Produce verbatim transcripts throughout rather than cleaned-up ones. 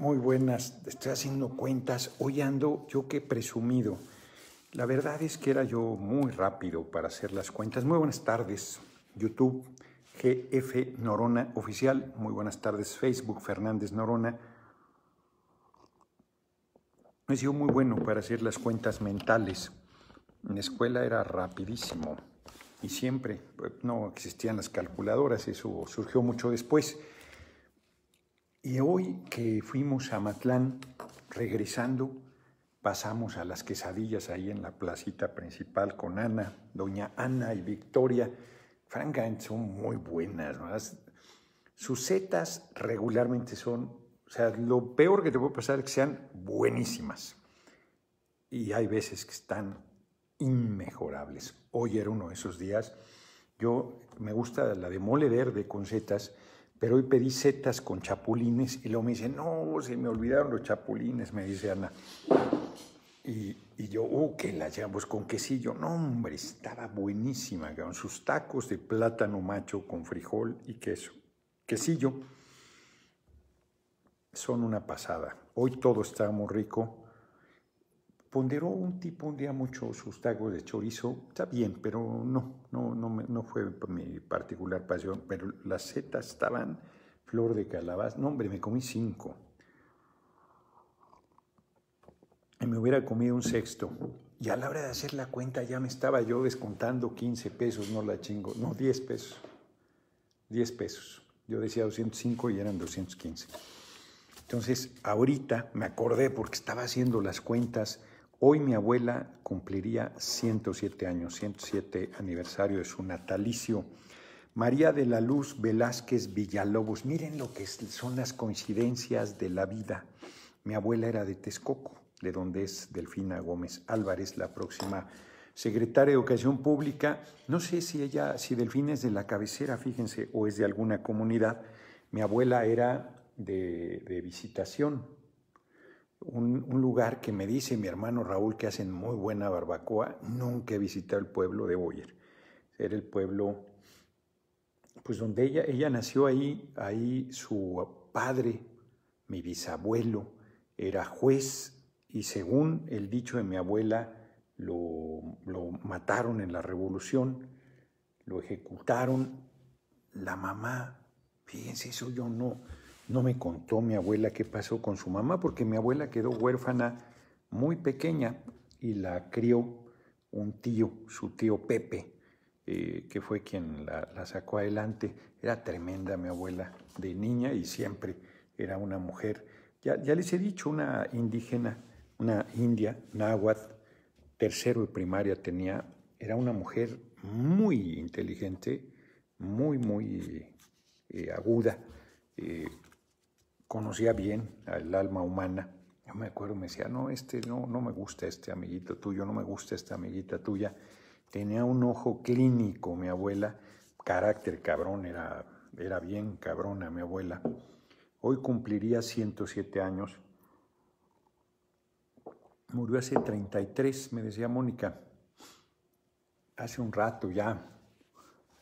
Muy buenas, estoy haciendo cuentas, hoy ando yo que presumido. La verdad es que era yo muy rápido para hacer las cuentas. Muy buenas tardes, YouTube, G F Noroña Oficial. Muy buenas tardes, Facebook, Fernández Noroña. Me he sido muy bueno para hacer las cuentas mentales. En la escuela era rapidísimo y siempre no existían las calculadoras, eso surgió mucho después. Y hoy que fuimos a Matlán, regresando, pasamos a las quesadillas ahí en la placita principal con Ana, doña Ana y Victoria. Francamente son muy buenas, ¿no? Sus setas regularmente son, o sea, lo peor que te puede pasar es que sean buenísimas. Y hay veces que están inmejorables. Hoy era uno de esos días. Yo me gusta la de mole verde con setas, pero hoy pedí setas con chapulines y luego me dice, no, se me olvidaron los chapulines, me dice Ana. Y, y yo, oh, que las llevamos con quesillo. No, hombre, estaba buenísima, con sus tacos de plátano macho con frijol y queso. Quesillo. Son una pasada. Hoy todo está muy rico. Ponderó un tipo un día mucho sus tacos de chorizo. Está bien, pero no. No, no, no fue mi particular pasión, pero las setas estaban flor de calabaza. No, hombre, me comí cinco. Y me hubiera comido un sexto. Y a la hora de hacer la cuenta ya me estaba yo descontando quince pesos, no la chingo. No, diez pesos. diez pesos. Yo decía doscientos cinco y eran doscientos quince. Entonces, ahorita me acordé porque estaba haciendo las cuentas. Hoy mi abuela cumpliría ciento siete años, ciento siete aniversario de su natalicio. María de la Luz Velázquez Villalobos. Miren lo que son las coincidencias de la vida. Mi abuela era de Texcoco, de donde es Delfina Gómez Álvarez, la próxima secretaria de Educación Pública. No sé si ella, si Delfina es de la cabecera, fíjense, o es de alguna comunidad. Mi abuela era de, de Visitación. Un, un lugar que me dice mi hermano Raúl que hacen muy buena barbacoa. Nunca he visitado el pueblo de Boyer. Era el pueblo, pues donde ella, ella nació ahí, ahí su padre, mi bisabuelo, era juez y según el dicho de mi abuela, lo, lo mataron en la revolución, lo ejecutaron. La mamá, fíjense, eso yo no... No me contó mi abuela qué pasó con su mamá, porque mi abuela quedó huérfana muy pequeña y la crió un tío, su tío Pepe, eh, que fue quien la, la sacó adelante. Era tremenda mi abuela de niña y siempre era una mujer. Ya, ya les he dicho, una indígena, una india, náhuatl, tercero de primaria tenía. Era una mujer muy inteligente, muy, muy eh, aguda. Eh, Conocía bien el alma humana. Yo me acuerdo, me decía, no, este no, no me gusta este amiguito tuyo, no me gusta esta amiguita tuya. Tenía un ojo clínico, mi abuela. Carácter cabrón, era, era bien cabrona mi abuela. Hoy cumpliría ciento siete años. Murió hace treinta y tres, me decía Mónica. Hace un rato ya.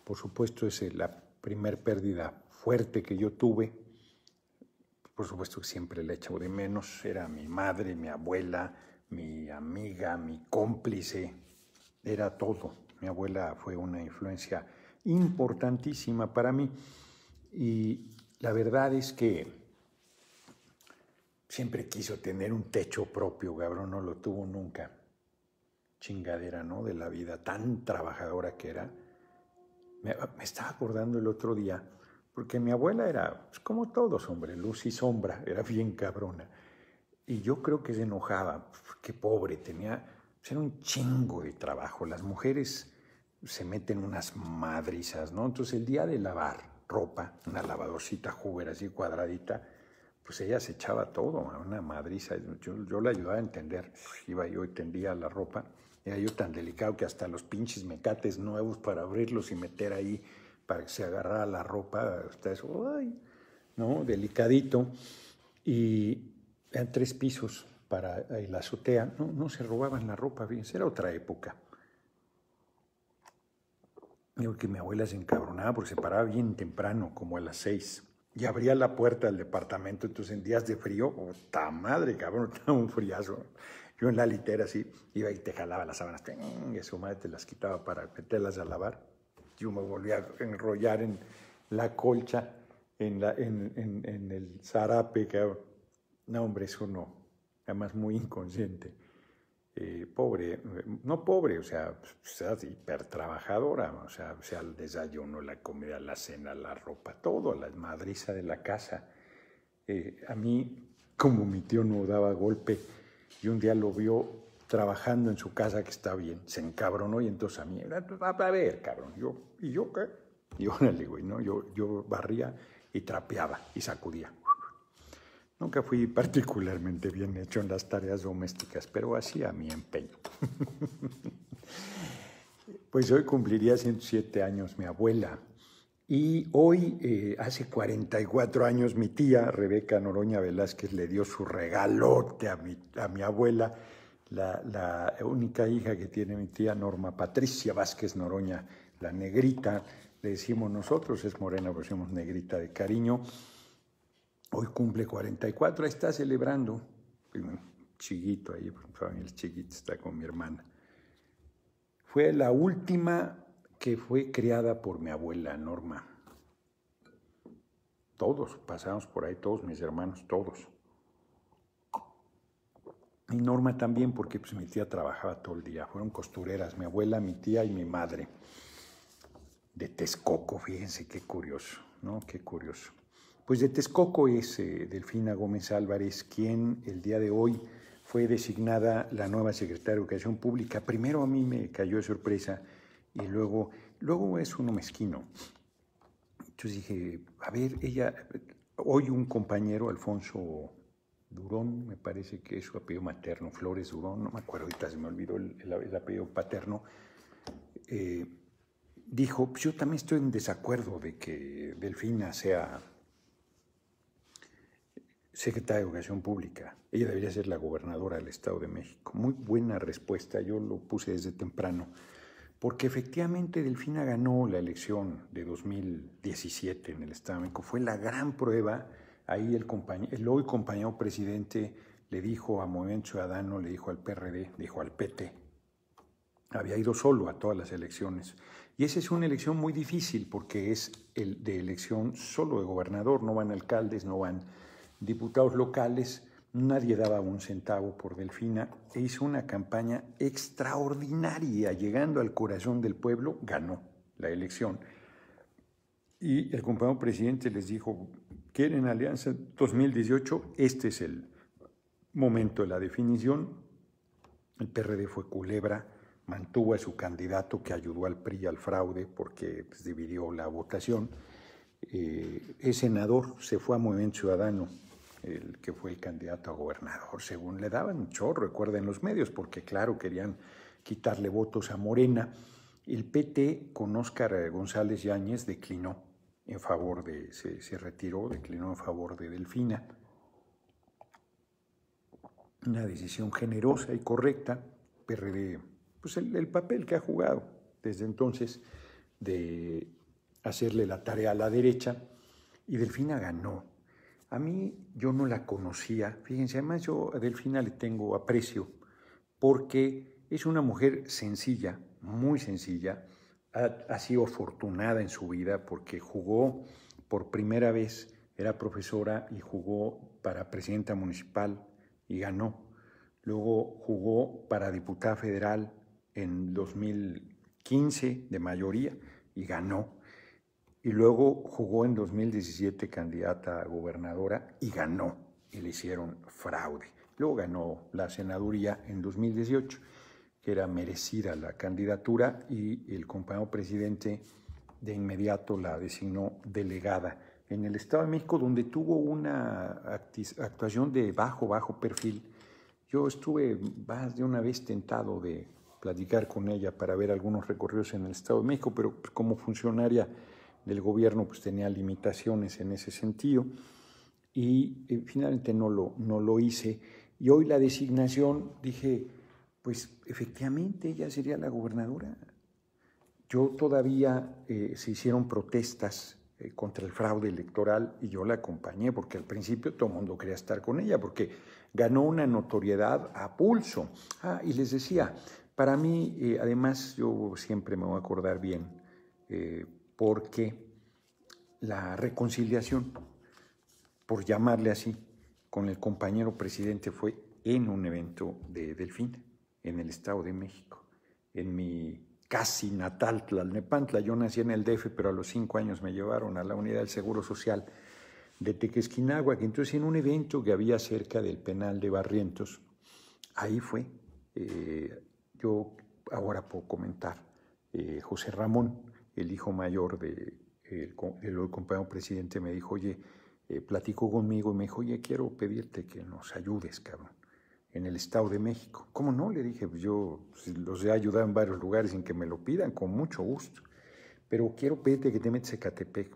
Por supuesto, es la primer pérdida fuerte que yo tuve. Por supuesto que siempre la echo de menos. Era mi madre, mi abuela, mi amiga, mi cómplice. Era todo. Mi abuela fue una influencia importantísima para mí. Y la verdad es que siempre quiso tener un techo propio, cabrón. No lo tuvo nunca. Chingadera, ¿no? De la vida tan trabajadora que era. Me, me estaba acordando el otro día... Porque mi abuela era, pues, como todos, hombre, luz y sombra, era bien cabrona. Y yo creo que se enojaba, qué pobre, tenía, pues, era un chingo de trabajo. Las mujeres se meten unas madrizas, ¿no? Entonces el día de lavar ropa, una lavadorcita Hoover así cuadradita, pues ella se echaba todo, una madriza. Yo, yo la ayudaba a entender, iba yo y tendía la ropa. Era yo tan delicado que hasta los pinches mecates nuevos para abrirlos y meter ahí, para que se agarrara la ropa, hasta eso, ay, ¿no? Delicadito. Y eran tres pisos para la azotea. No, no se robaban la ropa, fíjense, era otra época. Digo que mi abuela se encabronaba porque se paraba bien temprano, como a las seis. y abría la puerta del departamento. Entonces, en días de frío, ¡ta madre, cabrón! Estaba un friazo. Yo en la litera así, iba y te jalaba las sábanas, y su madre te las quitaba para meterlas a lavar. Yo me volvía a enrollar en la colcha, en, la, en, en, en el zarape, cabrón. No, hombre, eso no. Además, muy inconsciente. Eh, pobre, no pobre, o sea, o sea, hipertrabajadora, o sea, o sea, el desayuno, la comida, la cena, la ropa, todo, la madriza de la casa. Eh, a mí, como mi tío no daba golpe, y un día lo vio trabajando en su casa, que está bien, se encabronó, y entonces a mí, a ver, cabrón, yo, ¿y yo qué? Y órale, güey, ¿no? Yo, yo barría y trapeaba y sacudía. Nunca fui particularmente bien hecho en las tareas domésticas, pero hacía mi empeño. Pues hoy cumpliría ciento siete años mi abuela. Y hoy, eh, hace cuarenta y cuatro años, mi tía Rebeca Noroña Velázquez le dio su regalote a mi, a mi abuela, la, la única hija que tiene mi tía, Norma Patricia Vázquez Noroña, la negrita, le decimos nosotros, es morena, pero decimos negrita de cariño. Hoy cumple cuarenta y cuatro, ahí está celebrando. Chiquito ahí, el chiquito está con mi hermana. Fue la última que fue criada por mi abuela Norma. Todos, pasamos por ahí, todos mis hermanos, todos. Y Norma también, porque pues, mi tía trabajaba todo el día. Fueron costureras, mi abuela, mi tía y mi madre. De Texcoco, fíjense qué curioso, ¿no? Qué curioso. Pues de Texcoco es eh, Delfina Gómez Álvarez, quien el día de hoy fue designada la nueva secretaria de Educación Pública. Primero a mí me cayó de sorpresa y luego, luego es uno mezquino. Entonces dije, a ver, ella, hoy un compañero, Alfonso Durón, me parece que es su apellido materno, Flores Durón, no me acuerdo, ahorita se me olvidó el, el, el apellido paterno, eh, dijo, pues yo también estoy en desacuerdo de que Delfina sea secretaria de Educación Pública. Ella debería ser la gobernadora del Estado de México. Muy buena respuesta, yo lo puse desde temprano, porque efectivamente Delfina ganó la elección de dos mil diecisiete en el Estado de México. Fue la gran prueba. Ahí el, compañ- el hoy compañero presidente le dijo a Movimiento Ciudadano, le dijo al P R D, dijo al P T. Había ido solo a todas las elecciones. Y esa es una elección muy difícil porque es el de elección solo de gobernador. No van alcaldes, no van diputados locales, nadie daba un centavo por Delfina e hizo una campaña extraordinaria, llegando al corazón del pueblo, ganó la elección. Y el compañero presidente les dijo, ¿quieren alianza dos mil dieciocho? Este es el momento de la definición. El P R D fue culebra, mantuvo a su candidato que ayudó al P R I al fraude porque pues, dividió la votación. Eh, es senador, se fue a Movimiento Ciudadano, el que fue el candidato a gobernador, según le daban un chorro, recuerden los medios, porque claro, querían quitarle votos a Morena. El P T con Óscar González Yáñez declinó en favor de, se, se retiró, declinó en favor de Delfina. Una decisión generosa y correcta, P R D, pues el, el papel que ha jugado desde entonces de hacerle la tarea a la derecha, y Delfina ganó. A mí, yo no la conocía, fíjense, además yo a Delfina le tengo aprecio, porque es una mujer sencilla, muy sencilla, ha, ha sido afortunada en su vida, porque jugó por primera vez, era profesora y jugó para presidenta municipal y ganó. Luego jugó para diputada federal en dos mil quince de mayoría y ganó. Y luego jugó en dos mil diecisiete candidata a gobernadora y ganó, y le hicieron fraude. Luego ganó la senaduría en dos mil dieciocho, que era merecida la candidatura, y el compañero presidente de inmediato la designó delegada en el Estado de México, donde tuvo una actuación de bajo, bajo perfil. Yo estuve más de una vez tentado de platicar con ella para ver algunos recorridos en el Estado de México, pero pues, como funcionaria del gobierno pues tenía limitaciones en ese sentido y eh, finalmente no lo, no lo hice. Y hoy la designación, dije, pues efectivamente ella sería la gobernadora. Yo todavía eh, se hicieron protestas eh, contra el fraude electoral y yo la acompañé porque al principio todo el mundo quería estar con ella porque ganó una notoriedad a pulso. Ah, y les decía, para mí, eh, además, yo siempre me voy a acordar bien eh, porque la reconciliación, por llamarle así, con el compañero presidente fue en un evento de Delfina, en el Estado de México, en mi casi natal Tlalnepantla. Yo nací en el D F, pero a los cinco años me llevaron a la unidad del Seguro Social de Tequesquináhuac. Entonces, en un evento que había cerca del penal de Barrientos, ahí fue, eh, yo ahora puedo comentar, eh, José Ramón, el hijo mayor del de, el compañero presidente, me dijo, oye, eh, platicó conmigo y me dijo, oye, quiero pedirte que nos ayudes, cabrón, en el Estado de México. ¿Cómo no? Le dije, pues yo los he ayudado en varios lugares sin que me lo pidan, con mucho gusto, pero quiero pedirte que te metas a Ecatepec,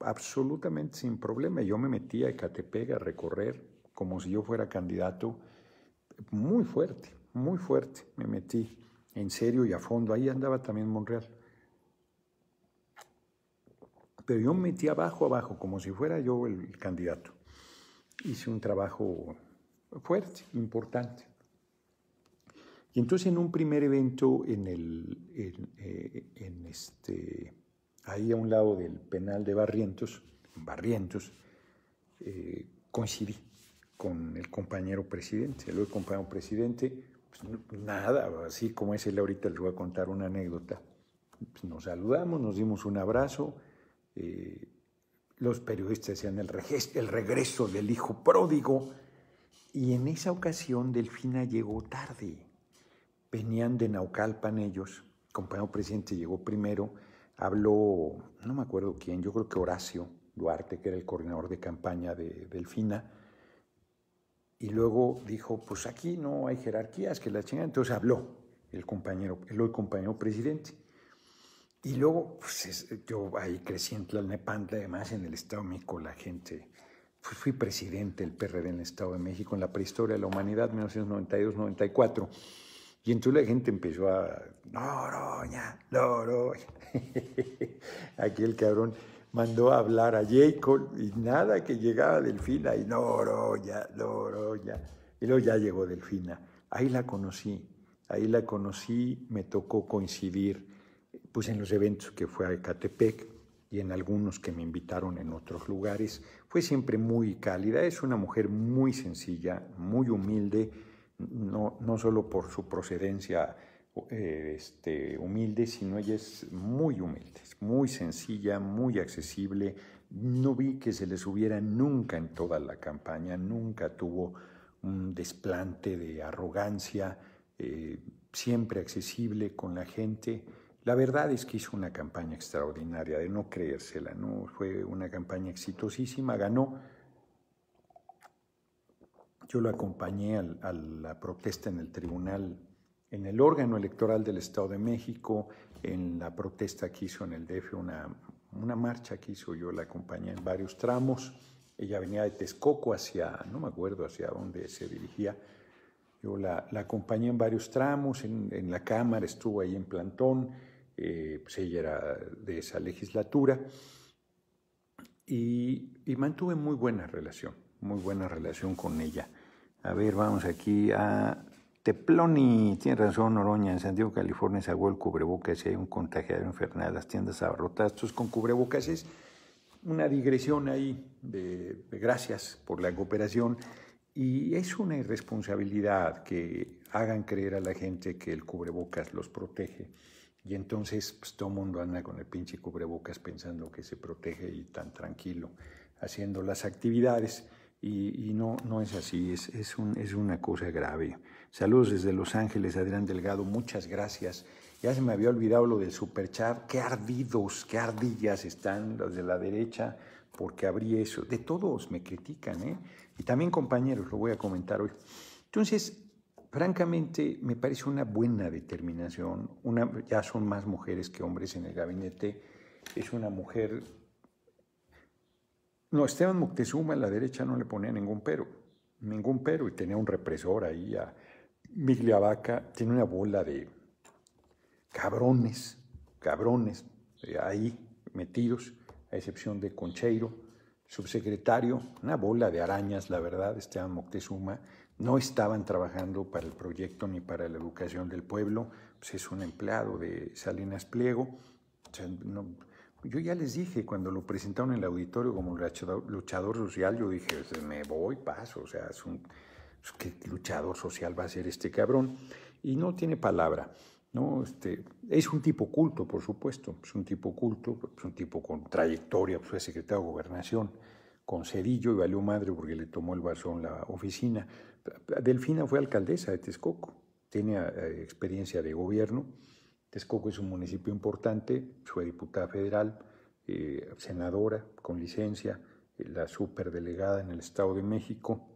absolutamente sin problema. Yo me metí a Ecatepec a recorrer como si yo fuera candidato, muy fuerte, muy fuerte, me metí en serio y a fondo. Ahí andaba también Monreal. Pero yo me metí abajo, abajo, como si fuera yo el candidato. Hice un trabajo fuerte, importante. Y entonces en un primer evento, en el, en, eh, en este, ahí a un lado del penal de Barrientos, en Barrientos, eh, coincidí con el compañero presidente. El compañero presidente, pues, nada, así como es él ahorita, les voy a contar una anécdota. Pues, nos saludamos, nos dimos un abrazo. Eh, los periodistas decían el, el regreso del hijo pródigo. Y en esa ocasión Delfina llegó tarde. Venían de Naucalpan ellos. El compañero presidente llegó primero. Habló, no me acuerdo quién, yo creo que Horacio Duarte, que era el coordinador de campaña de Delfina. Y luego dijo, pues aquí no hay jerarquías, que la chingada. Entonces habló el compañero, el hoy compañero presidente. Y luego, pues, yo ahí crecí en Tlalnepantla, además en el Estado de México la gente... Pues fui presidente del P R D en el Estado de México en la prehistoria de la humanidad, mil novecientos noventa y dos noventa y cuatro. Y entonces la gente empezó a... ¡Noroña! ¡Noroña! Aquí el cabrón mandó a hablar a Jacob y nada, que llegaba Delfina y ¡Noroña! ¡Noroña! Y luego ya llegó Delfina. Ahí la conocí, ahí la conocí, me tocó coincidir pues en los eventos que fue a Ecatepec, y en algunos que me invitaron en otros lugares. Fue siempre muy cálida, es una mujer muy sencilla, muy humilde, no, no solo por su procedencia eh, este, humilde, sino ella es muy humilde, muy sencilla, muy accesible. No vi que se le subiera nunca en toda la campaña, nunca tuvo un desplante de arrogancia, eh, siempre accesible con la gente. La verdad es que hizo una campaña extraordinaria, de no creérsela, ¿no? Fue una campaña exitosísima, ganó. Yo lo acompañé al, a la protesta en el tribunal, en el órgano electoral del Estado de México, en la protesta que hizo en el D F, una, una marcha que hizo, yo la acompañé en varios tramos. Ella venía de Texcoco hacia, no me acuerdo hacia dónde se dirigía. Yo la, la acompañé en varios tramos, en, en la Cámara, estuvo ahí en plantón. Eh, pues ella era de esa legislatura y, y mantuve muy buena relación, muy buena relación con ella. A ver, vamos aquí a Teploni. Tiene razón, Noroña, en San Diego, California, se hago el cubrebocas si hay un contagiado infernal, las tiendas abarrotadas. Entonces, con cubrebocas es una digresión ahí de, de gracias por la cooperación. Y es una irresponsabilidad que hagan creer a la gente que el cubrebocas los protege. Y entonces pues, todo el mundo anda con el pinche cubrebocas pensando que se protege y tan tranquilo haciendo las actividades. Y, y no, no es así, es, es, un, es una cosa grave. Saludos desde Los Ángeles, Adrián Delgado, muchas gracias. Ya se me había olvidado lo del superchat. Qué ardidos, qué ardillas están los de la derecha porque abrí eso. De todos me critican, ¿eh? Y también compañeros, lo voy a comentar hoy. Entonces... Francamente, me parece una buena determinación. Una, ya son más mujeres que hombres en el gabinete. Es una mujer... No, Esteban Moctezuma a la derecha no le ponía ningún pero. Ningún pero. Y tenía un represor ahí a Migliavaca. Tiene una bola de cabrones, cabrones, ahí metidos. a excepción de Concheiro, subsecretario, una bola de arañas, la verdad, Esteban Moctezuma, no estaban trabajando para el proyecto ni para la educación del pueblo, pues es un empleado de Salinas Pliego. O sea, no, yo ya les dije cuando lo presentaron en el auditorio como luchador, luchador social, yo dije, me voy, paso, o sea, es un, ¿qué luchador social va a ser este cabrón? Y no tiene palabra. No, este, es un tipo culto, por supuesto, es un tipo culto, es un tipo con trayectoria, fue secretario de Gobernación, con Cedillo, y valió madre porque le tomó el bastón la oficina. Delfina fue alcaldesa de Texcoco, tiene eh, experiencia de gobierno. Texcoco es un municipio importante, fue diputada federal, eh, senadora con licencia, eh, la superdelegada en el Estado de México,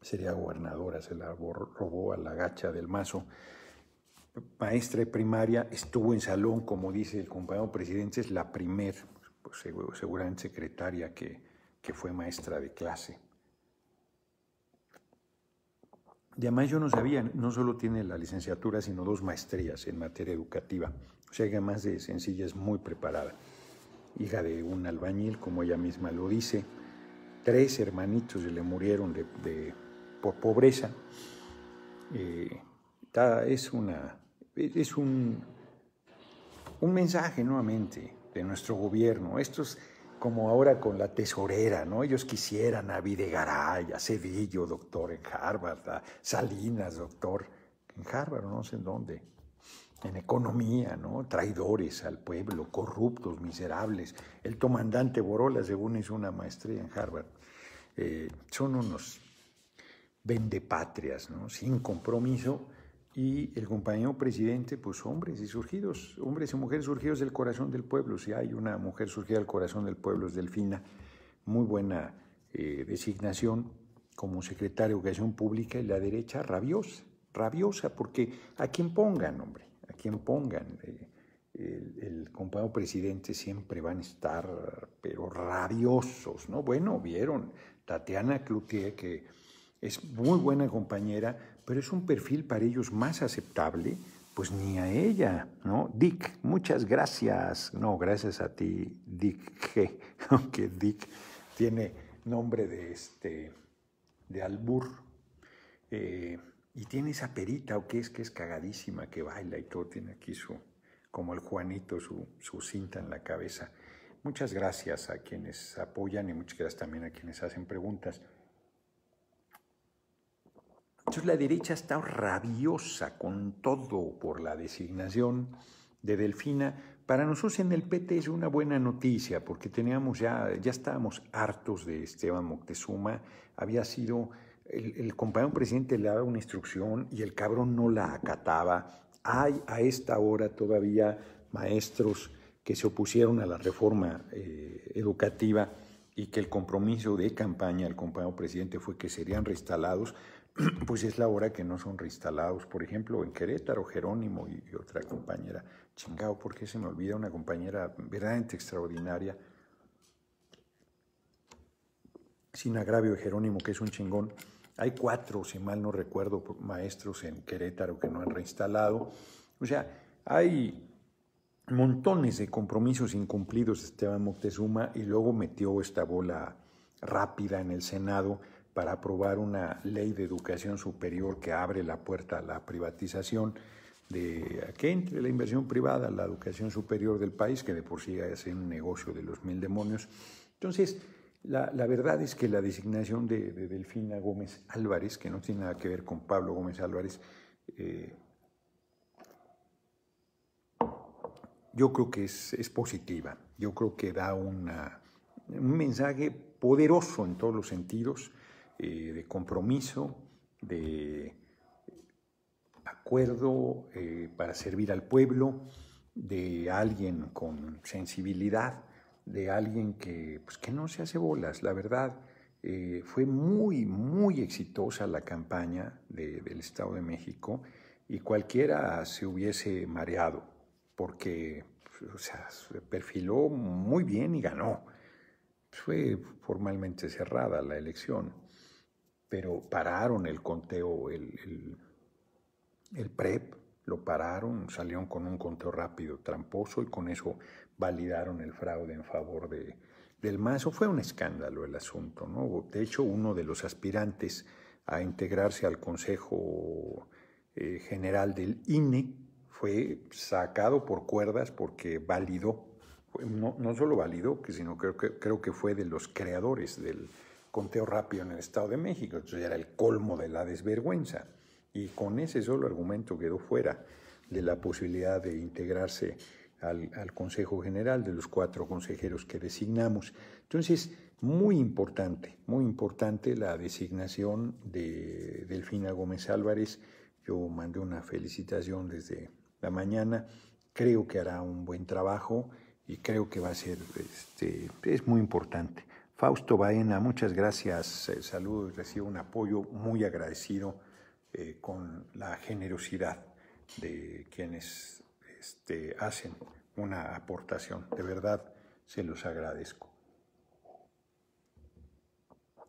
sería gobernadora, se la robó a la gacha del Mazo. Maestra de primaria, estuvo en salón, como dice el compañero presidente, es la primer, pues, seguramente secretaria que, que fue maestra de clase. Y además yo no sabía, no solo tiene la licenciatura, sino dos maestrías en materia educativa. O sea, que además de sencilla es muy preparada. Hija de un albañil, como ella misma lo dice. Tres hermanitos se le murieron de, de, por pobreza. Eh, está, es una... Es un, un mensaje nuevamente de nuestro gobierno. Esto es como ahora con la tesorera, ¿no? Ellos quisieran a Videgaray, a Cedillo, doctor en Harvard, a Salinas, doctor en Harvard, no sé en dónde, en economía, ¿no? Traidores al pueblo, corruptos, miserables. El comandante Borola, según hizo una maestría en Harvard. Eh, son unos vendepatrias, ¿no? Sin compromiso. Y el compañero presidente, pues hombres y surgidos, hombres y mujeres surgidos del corazón del pueblo. Si hay una mujer surgida del corazón del pueblo es Delfina, muy buena eh, designación como secretaria de Educación Pública, y la derecha rabiosa, rabiosa, porque a quien pongan, hombre, a quien pongan, eh, el, el compañero presidente siempre van a estar, pero rabiosos, ¿no? Bueno, vieron, Tatiana Cloutier, que es muy buena compañera, pero es un perfil para ellos más aceptable, pues ni a ella, ¿no? Dick, muchas gracias. No, gracias a ti, Dick G, aunque Dick tiene nombre de, este, de albur, eh, y tiene esa perita, o que es que es cagadísima, que baila y todo, tiene aquí su, como el Juanito, su, su cinta en la cabeza. Muchas gracias a quienes apoyan y muchas gracias también a quienes hacen preguntas. Entonces la derecha está rabiosa con todo por la designación de Delfina. Para nosotros en el P T es una buena noticia, porque teníamos ya, ya estábamos hartos de Esteban Moctezuma. Había sido, el, el compañero presidente le daba una instrucción y el cabrón no la acataba. Hay a esta hora todavía maestros que se opusieron a la reforma eh, educativa y que el compromiso de campaña del compañero presidente fue que serían reinstalados. Pues es la hora que no son reinstalados, por ejemplo, en Querétaro, Jerónimo y, y otra compañera. Chingado, ¿por qué se me olvida una compañera verdaderamente extraordinaria? Sin agravio de Jerónimo, que es un chingón. Hay cuatro, si mal no recuerdo, maestros en Querétaro que no han reinstalado. O sea, hay montones de compromisos incumplidos de Esteban Moctezuma, y luego metió esta bola rápida en el Senado para aprobar una ley de educación superior que abre la puerta a la privatización, de a que entre la inversión privada a la educación superior del país, que de por sí es un negocio de los mil demonios. Entonces, la, la verdad es que la designación de, de Delfina Gómez Álvarez, que no tiene nada que ver con Pablo Gómez Álvarez, eh, yo creo que es, es positiva, yo creo que da una, un mensaje poderoso en todos los sentidos, Eh, de compromiso, de acuerdo eh, para servir al pueblo, de alguien con sensibilidad, de alguien que, pues, que no se hace bolas. La verdad, eh, fue muy, muy exitosa la campaña de, del Estado de México, y cualquiera se hubiese mareado, porque, o sea, se perfiló muy bien y ganó. Fue formalmente cerrada la elección, pero pararon el conteo, el, el, el P R E P, Lo pararon, salieron con un conteo rápido, tramposo, y con eso validaron el fraude en favor de, del Mazo. Fue un escándalo el asunto, ¿no? De hecho, uno de los aspirantes a integrarse al Consejo eh, General del I N E fue sacado por cuerdas porque validó, no, no solo validó, sino que creo, que creo que fue de los creadores del conteo rápido en el Estado de México. Entonces era el colmo de la desvergüenza. Y con ese solo argumento quedó fuera de la posibilidad de integrarse al, al Consejo General de los cuatro consejeros que designamos. Entonces, muy importante, muy importante la designación de Delfina Gómez Álvarez. Yo mandé una felicitación desde la mañana. Creo que hará un buen trabajo y creo que va a ser, este, es muy importante. Fausto Baena, muchas gracias. Eh, saludo y recibo un apoyo muy agradecido. Eh, con la generosidad de quienes este, hacen una aportación. De verdad, se los agradezco.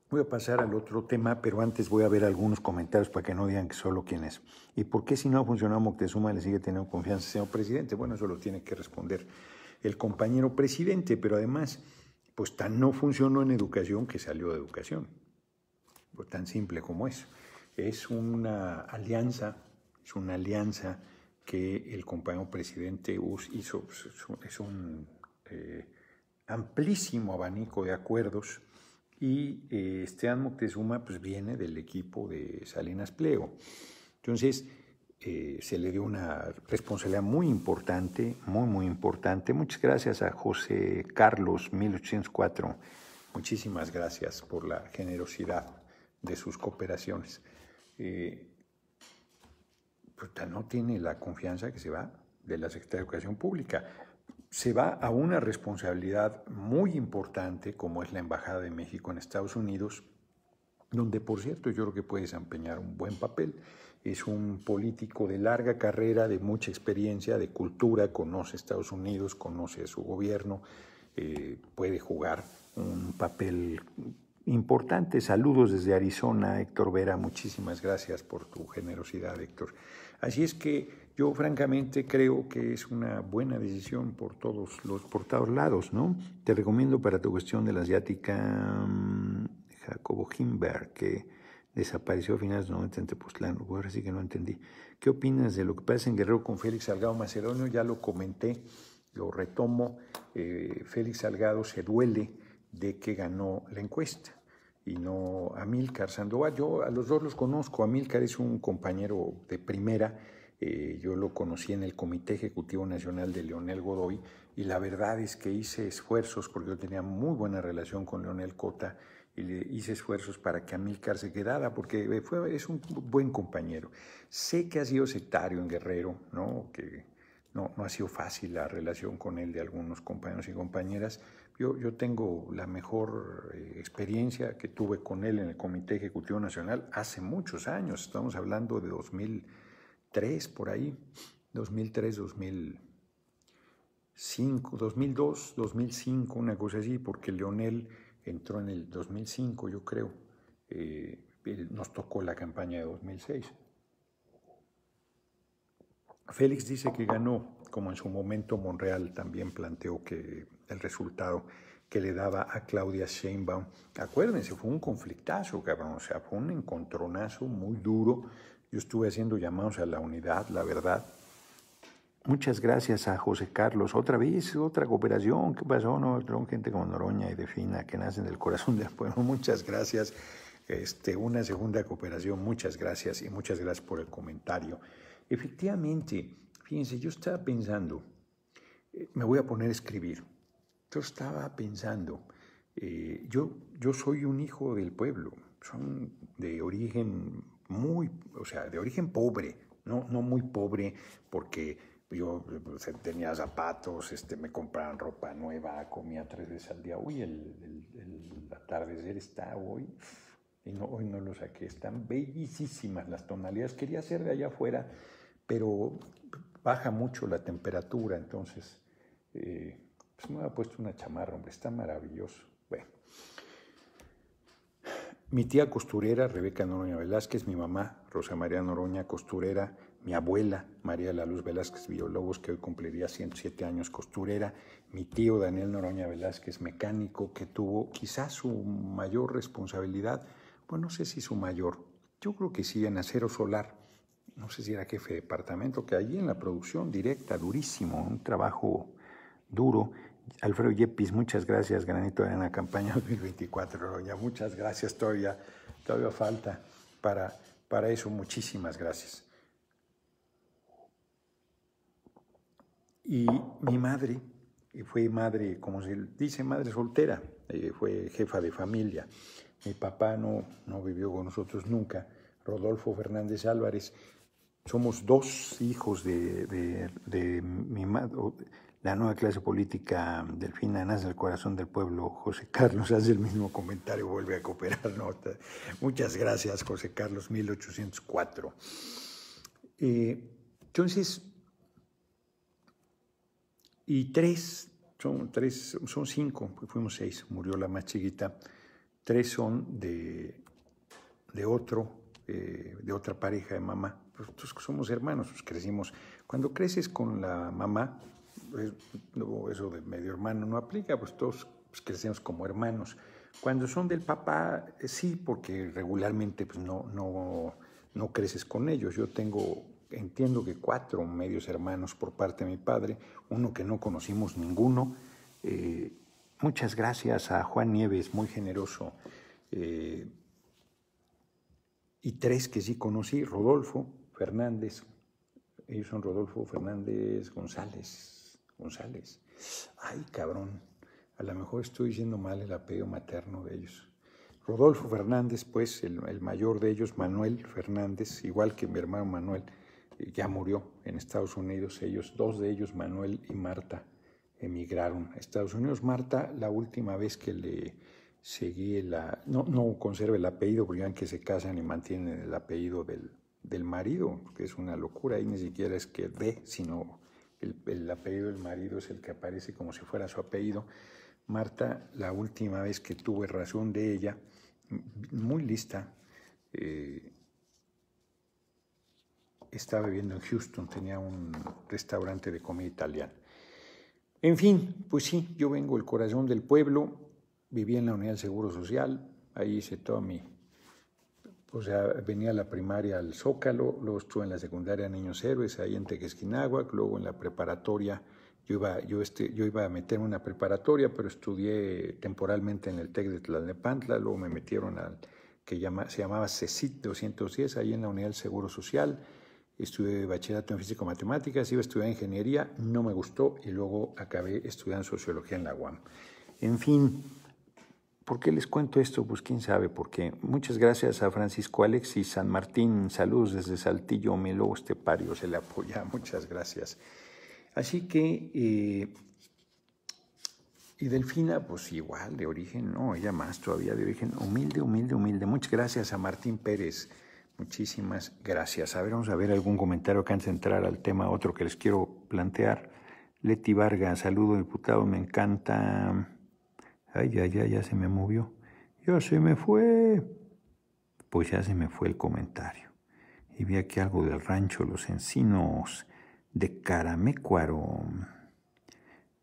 Voy a pasar al otro tema, pero antes voy a ver algunos comentarios para que no digan que solo quién es. ¿Y por qué si no ha funcionado Moctezuma le sigue teniendo confianza, señor presidente? Bueno, eso lo tiene que responder el compañero presidente, pero además, pues tan no funcionó en educación que salió de educación. Pues tan simple como eso. Es una alianza, es una alianza que el compañero presidente hizo, es un eh, amplísimo abanico de acuerdos, y eh, Esteban Moctezuma pues, viene del equipo de Salinas Pliego. Entonces eh, se le dio una responsabilidad muy importante, muy, muy importante. Muchas gracias a José Carlos mil ochocientos cuatro, muchísimas gracias por la generosidad de sus cooperaciones. Eh, pues no tiene la confianza que se va de la Secretaría de Educación Pública. Se va a una responsabilidad muy importante como es la Embajada de México en Estados Unidos, donde, por cierto, yo creo que puede desempeñar un buen papel. Es un político de larga carrera, de mucha experiencia, de cultura, conoce Estados Unidos, conoce a su gobierno, eh, puede jugar un papel importante. Saludos desde Arizona, Héctor Vera, muchísimas gracias por tu generosidad, Héctor. Así es que yo francamente creo que es una buena decisión por todos los por todos lados, ¿no? Te recomiendo para tu cuestión de la asiática um, Jacobo Himberg, que desapareció a finales de los noventa en Tepoztlán. Ahora sí que no entendí. ¿Qué opinas de lo que pasa en Guerrero con Félix Salgado Macedonio? Ya lo comenté, lo retomo. Eh, Félix Salgado se duele de que ganó la encuesta y no Amílcar Sandoval. Yo a los dos los conozco. Amílcar es un compañero de primera. Eh, yo lo conocí en el Comité Ejecutivo Nacional de Leonel Godoy y la verdad es que hice esfuerzos, porque yo tenía muy buena relación con Leonel Cota, y le hice esfuerzos para que Amílcar se quedara, porque fue, es un buen compañero. Sé que ha sido sectario en Guerrero, ¿no? Que no, no ha sido fácil la relación con él de algunos compañeros y compañeras. Yo, yo tengo la mejor eh, experiencia que tuve con él en el Comité Ejecutivo Nacional hace muchos años. Estamos hablando de dos mil tres, por ahí, dos mil tres, dos mil cinco, dos mil dos, dos mil cinco, una cosa así, porque Leonel entró en el dos mil cinco, yo creo. Eh, nos tocó la campaña de dos mil seis. Félix dice que ganó, como en su momento Monreal también planteó que el resultado que le daba a Claudia Sheinbaum. Acuérdense, fue un conflictazo, cabrón, o sea, fue un encontronazo muy duro. Yo estuve haciendo llamados a la unidad, la verdad. Muchas gracias a José Carlos. Otra vez, otra cooperación. ¿Qué pasó? No, gente como Noroña y Delfina que nacen del corazón del pueblo. Muchas gracias. Este, una segunda cooperación. Muchas gracias y muchas gracias por el comentario. Efectivamente, fíjense, yo estaba pensando, eh, me voy a poner a escribir, yo estaba pensando, eh, yo, yo soy un hijo del pueblo, son de origen muy, o sea, de origen pobre, no, no muy pobre, porque yo pues, tenía zapatos, este, me compraban ropa nueva, comía tres veces al día. Uy, el, el, el atardecer está hoy, y no, hoy no lo saqué, están bellísimas las tonalidades, quería hacer de allá afuera, pero baja mucho la temperatura, entonces eh, pues me había puesto una chamarra, hombre, está maravilloso. Bueno, mi tía costurera, Rebeca Noroña Velázquez, mi mamá, Rosa María Noroña, costurera, mi abuela, María de la Luz Velázquez Villalobos, que hoy cumpliría ciento siete años, costurera, mi tío Daniel Noroña Velázquez, mecánico, que tuvo quizás su mayor responsabilidad, bueno, no sé si su mayor, yo creo que sí, en Acero Solar, no sé si era jefe de departamento, que allí en la producción directa, durísimo, un trabajo duro. Alfredo Yepis, muchas gracias, Granito en la campaña dos mil veinticuatro, ya muchas gracias, todavía, todavía falta para, para eso, muchísimas gracias. Y mi madre, fue madre, como se dice, madre soltera, fue jefa de familia. Mi papá no, no vivió con nosotros nunca, Rodolfo Fernández Álvarez. Somos dos hijos de, de, de mi madre. La nueva clase política, Delfina, nace el corazón del pueblo. José Carlos hace el mismo comentario, vuelve a cooperar. ¿No? Muchas gracias, José Carlos, mil ochocientos cuatro. Eh, entonces, y tres, son, tres, son cinco, fuimos seis, murió la más chiquita. Tres son de, de otro, eh, de otra pareja de mamá. Nosotros somos hermanos, pues crecimos. Cuando creces con la mamá, pues, no, eso de medio hermano no aplica, pues todos pues, crecemos como hermanos. Cuando son del papá, eh, sí, porque regularmente pues, no, no, no creces con ellos. Yo tengo, entiendo que cuatro medios hermanos por parte de mi padre, uno que no conocimos ninguno. Eh, muchas gracias a Juan Nieves, muy generoso. Eh, y tres que sí conocí, Rodolfo Fernández, ellos son Rodolfo Fernández González. González. Ay, cabrón, a lo mejor estoy diciendo mal el apellido materno de ellos. Rodolfo Fernández, pues, el, el mayor de ellos, Manuel Fernández, igual que mi hermano Manuel, ya murió en Estados Unidos. Ellos, dos de ellos, Manuel y Marta, emigraron a Estados Unidos. Marta, la última vez que le seguí, la, no, no conserva el apellido, porque ya que se casan y mantienen el apellido del, del marido, que es una locura, ahí ni siquiera es que de, sino... El, el apellido del marido es el que aparece como si fuera su apellido. Marta, la última vez que tuve razón de ella, muy lista, eh, estaba viviendo en Houston, tenía un restaurante de comida italiana. En fin, pues sí, yo vengo del corazón del pueblo, viví en la Unidad del Seguro Social, ahí hice todo mi... O sea, venía a la primaria al Zócalo, luego estuve en la secundaria Niños Héroes, ahí en Tequesquináhuac, luego en la preparatoria, yo iba, yo este, yo iba a meterme en una preparatoria, pero estudié temporalmente en el TEC de Tlalnepantla, luego me metieron al que llama, se llamaba CECIT doscientos diez, ahí en la Unidad del Seguro Social, estudié bachillerato en Físico-Matemáticas, iba a estudiar Ingeniería, no me gustó, y luego acabé estudiando Sociología en la UAM. En fin... ¿Por qué les cuento esto? Pues quién sabe por qué. Muchas gracias a Francisco Alexis San Martín. Saludos desde Saltillo, mi lobo estepario. Se le apoya. Muchas gracias. Así que, eh, y Delfina, pues igual, de origen, no, ella más todavía de origen. Humilde, humilde, humilde. Muchas gracias a Martín Pérez. Muchísimas gracias. A ver, vamos a ver algún comentario que antes de entrar al tema, otro que les quiero plantear. Leti Vargas, saludo, diputado, me encanta... Ay, ya, ya, ya se me movió. Ya se me fue. Pues ya se me fue el comentario. Y vi aquí algo del rancho Los Encinos de Caramécuaro.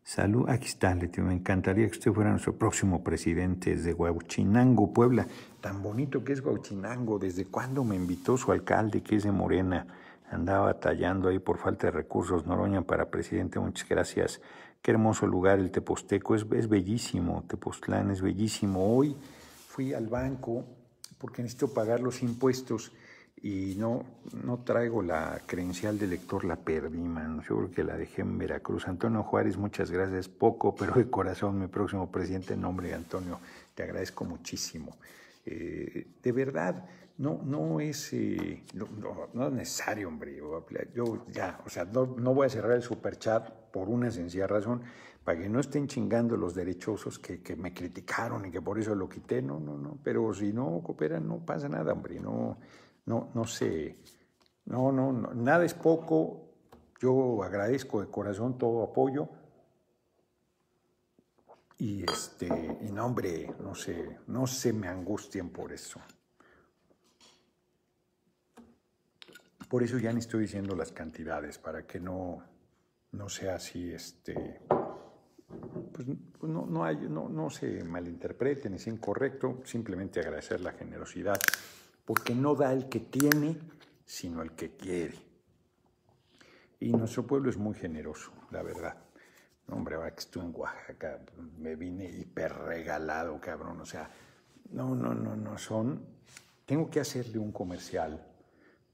Salud. Aquí está, Leti. Me encantaría que usted fuera nuestro próximo presidente desde Huauchinango, Puebla. Tan bonito que es Huauchinango. ¿Desde cuándo me invitó su alcalde, que es de Morena? Andaba batallando ahí por falta de recursos. Noroña para presidente. Muchas gracias. Qué hermoso lugar el Teposteco, es, es bellísimo, Tepoztlán es bellísimo. Hoy fui al banco porque necesito pagar los impuestos y no, no traigo la credencial de lector, la perdí, mano. Yo creo que la dejé en Veracruz. Antonio Juárez, muchas gracias, poco, pero de corazón, mi próximo presidente, en nombre de Antonio, te agradezco muchísimo. Eh, de verdad, no, no es eh, no, no, no es necesario, hombre. Yo ya, o sea, no, no voy a cerrar el superchat por una sencilla razón, para que no estén chingando los derechosos que, que me criticaron y que por eso lo quité. No, no, no. Pero si no cooperan, no pasa nada, hombre. No, no, no sé. No, no, no. Nada es poco. Yo agradezco de corazón todo apoyo. Y, este, y no, hombre, no se, no se me angustien por eso. Por eso ya ni estoy diciendo las cantidades, para que no, no sea así, este, pues no, no, hay, no, no se malinterprete ni sea incorrecto, simplemente agradecer la generosidad, porque no da el que tiene, sino el que quiere. Y nuestro pueblo es muy generoso, la verdad. No, hombre, ahora que estuve en Oaxaca, me vine hiper regalado, cabrón. O sea, no, no, no, no son... Tengo que hacerle un comercial,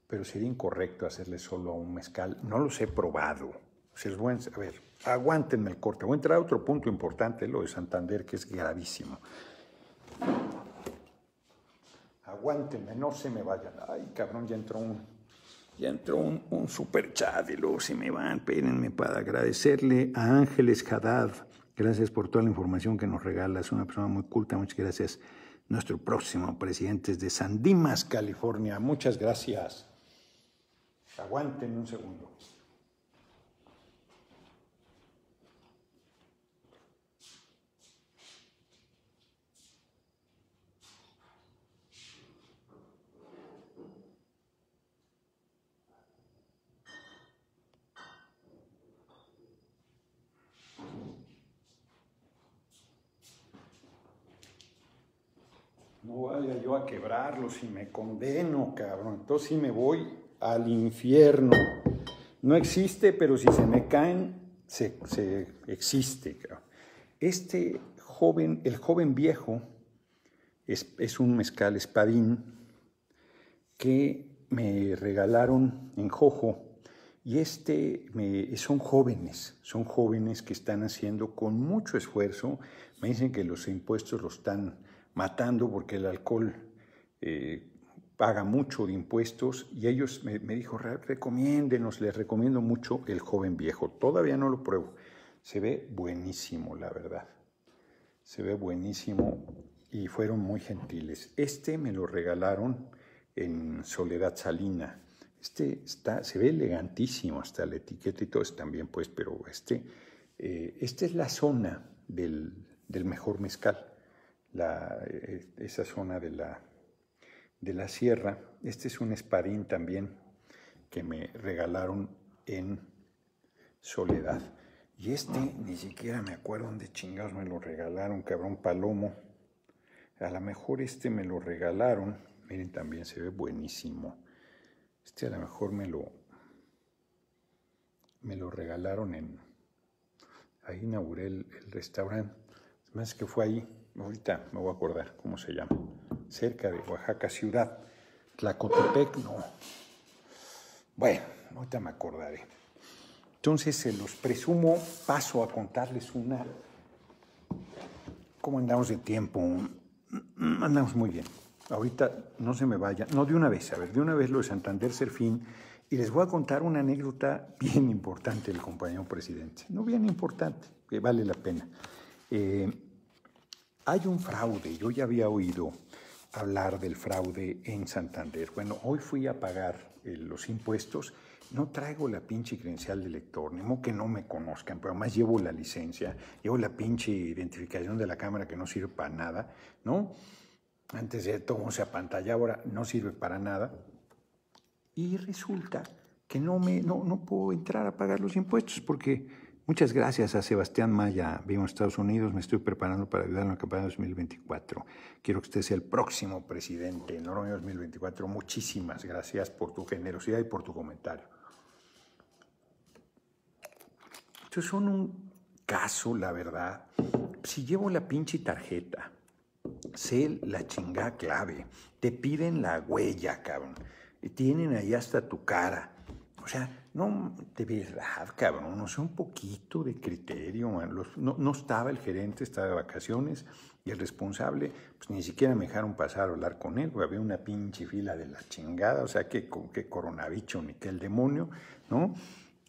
pero sería incorrecto hacerle solo a un mezcal. No los he probado. Se los voy a... a ver, aguántenme el corte. Voy a entrar a otro punto importante, lo de Santander, que es gravísimo. Aguántenme, no se me vayan. Ay, cabrón, ya entró un... Ya entró un, un super chat y luego se me van. Espérenme para agradecerle a Ángeles Haddad. Gracias por toda la información que nos regalas. Una persona muy culta. Muchas gracias. Nuestro próximo presidente es de San Dimas, California. Muchas gracias. Aguántenme un segundo. No vaya yo a quebrarlo si me condeno, cabrón. Entonces sí me voy al infierno. No existe, pero si se me caen, se, se existe, cabrón. Este joven, el joven viejo, es, es un mezcal espadín que me regalaron en Jojo. Y este, me, son jóvenes, son jóvenes que están haciendo con mucho esfuerzo. Me dicen que los impuestos los están matando porque el alcohol eh, paga mucho de impuestos, y ellos me, me dijo, recomiéndenos, les recomiendo mucho el joven viejo. Todavía no lo pruebo. Se ve buenísimo, la verdad. Se ve buenísimo y fueron muy gentiles. Este me lo regalaron en Soledad Salina. Este está, se ve elegantísimo, hasta la etiqueta y todo está bien, pues, pero este, eh, esta es la zona del, del mejor mezcal. La, esa zona de la, de la sierra. Este es un espadín también que me regalaron en Soledad. Y este ni siquiera me acuerdo dónde chingados me lo regalaron, cabrón. Palomo. A lo mejor este me lo regalaron. Miren, también se ve buenísimo. Este a lo mejor me lo me lo regalaron en... Ahí inauguré el, el restaurante. Más que fue ahí. Ahorita me voy a acordar cómo se llama. Cerca de Oaxaca ciudad. Tlacotepec, no. Bueno, ahorita me acordaré. Entonces se los presumo. Paso a contarles una... ¿Cómo andamos de tiempo? Andamos muy bien. Ahorita no se me vaya. No, de una vez. A ver, de una vez lo de Santander Serfín. Y les voy a contar una anécdota bien importante del compañero presidente. No bien importante, que vale la pena. Eh... Hay un fraude, yo ya había oído hablar del fraude en Santander. Bueno, hoy fui a pagar eh, los impuestos, no traigo la pinche credencial de elector, ni modo que no me conozcan, pero además llevo la licencia, llevo la pinche identificación de la cámara que no sirve para nada, ¿no? Antes de todo se apantallaba, ahora no sirve para nada. Y resulta que no, me, no, no puedo entrar a pagar los impuestos porque... Muchas gracias a Sebastián Maya. Vivo en Estados Unidos, me estoy preparando para ayudar en la campaña dos mil veinticuatro. Quiero que usted sea el próximo presidente en el año dos mil veinticuatro. Muchísimas gracias por tu generosidad y por tu comentario. Estos son un caso, la verdad. Si llevo la pinche tarjeta, sé la chingada clave, te piden la huella, cabrón. Y tienen ahí hasta tu cara. O sea, no, de verdad, cabrón, no sé, un poquito de criterio, man. Los, no, no estaba el gerente, estaba de vacaciones, y el responsable, pues ni siquiera me dejaron pasar a hablar con él, porque había una pinche fila de la chingada, o sea, que, que coronavirus ni que el demonio, ¿no?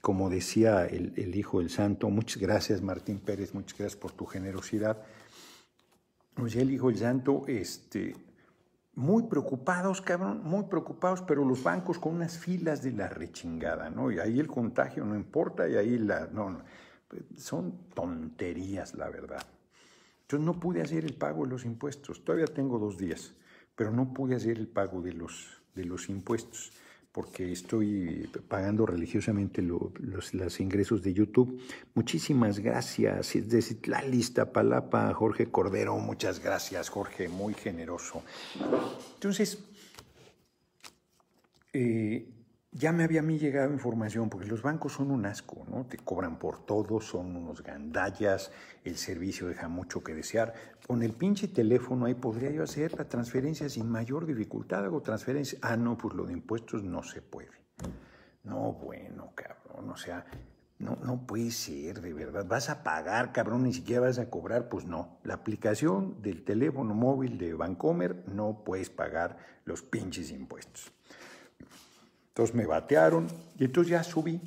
Como decía el, el hijo del santo, muchas gracias, Martín Pérez, muchas gracias por tu generosidad. O sea, el hijo del santo, este... Muy preocupados, cabrón, muy preocupados, pero los bancos con unas filas de la rechingada, ¿no? Y ahí el contagio no importa y ahí la... No, no. Son tonterías, la verdad. Yo no pude hacer el pago de los impuestos, todavía tengo dos días, pero no pude hacer el pago de los, de los impuestos porque estoy pagando religiosamente lo, los, los ingresos de YouTube. Muchísimas gracias. De Citlali, Iztapalapa, Jorge Cordero, muchas gracias, Jorge, muy generoso. Entonces, eh, ya me había a mí llegado información, porque los bancos son un asco, ¿no? Te cobran por todo, son unos gandallas, el servicio deja mucho que desear. Con el pinche teléfono ahí podría yo hacer la transferencia sin mayor dificultad, hago transferencia. Ah, no, pues lo de impuestos no se puede. No, bueno, cabrón, o sea, no, no puede ser, de verdad. ¿Vas a pagar, cabrón, ni siquiera vas a cobrar? Pues no, la aplicación del teléfono móvil de Bancomer no puedes pagar los pinches impuestos. Entonces me batearon y entonces ya subí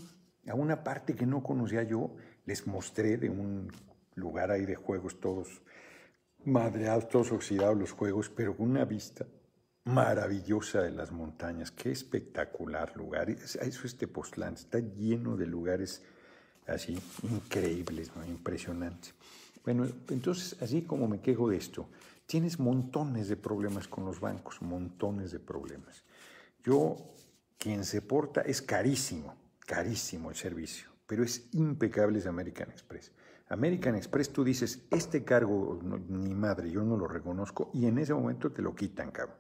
a una parte que no conocía yo. Les mostré de un lugar ahí de juegos, todos madreados, todos oxidados los juegos, pero con una vista maravillosa de las montañas. Qué espectacular lugar. Eso es Tepoztlán, está lleno de lugares así increíbles, ¿no? Impresionantes. Bueno, entonces así como me quejo de esto, tienes montones de problemas con los bancos, montones de problemas. Yo... Quien se porta es carísimo, carísimo el servicio, pero es impecable es American Express. American Express tú dices, este cargo, no, ni madre, yo no lo reconozco, y en ese momento te lo quitan, cabrón,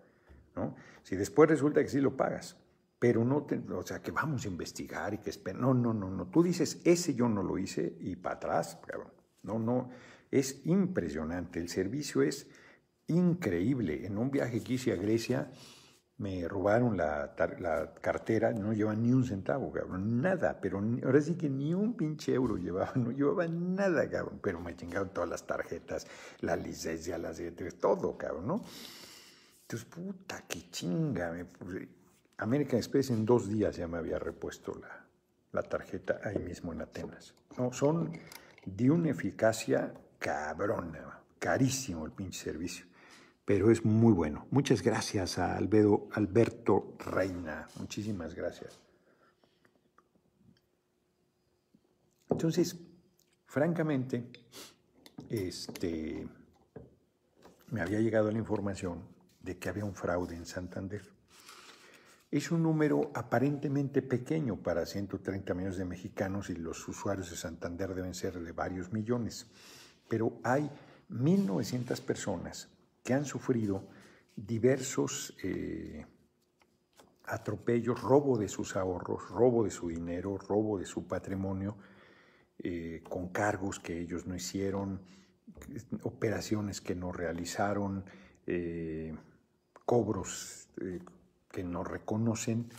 ¿no? Si después resulta que sí lo pagas, pero no, te, o sea, que vamos a investigar y que espera. No, no, no, no, tú dices, ese yo no lo hice y para atrás, cabrón. No, no, es impresionante, el servicio es increíble. En un viaje que hice a Grecia, me robaron la, la cartera, no llevaba ni un centavo, cabrón, nada, pero ahora sí que ni un pinche euro llevaba, no llevaba nada, cabrón, pero me chingaron todas las tarjetas, la licencia, las todo, cabrón, ¿no? Entonces, puta, qué chinga, me puse. American Express en dos días ya me había repuesto la, la tarjeta ahí mismo en Atenas. No, son de una eficacia cabrona, carísimo el pinche servicio. Pero es muy bueno. Muchas gracias a Albedo, Alberto Reina. Muchísimas gracias. Entonces, francamente, este, me había llegado la información de que había un fraude en Santander. Es un número aparentemente pequeño para ciento treinta millones de mexicanos y los usuarios de Santander deben ser de varios millones. Pero hay mil novecientas personas que han sufrido diversos eh, atropellos, robo de sus ahorros, robo de su dinero, robo de su patrimonio, eh, con cargos que ellos no hicieron, operaciones que no realizaron, eh, cobros eh, que no reconocen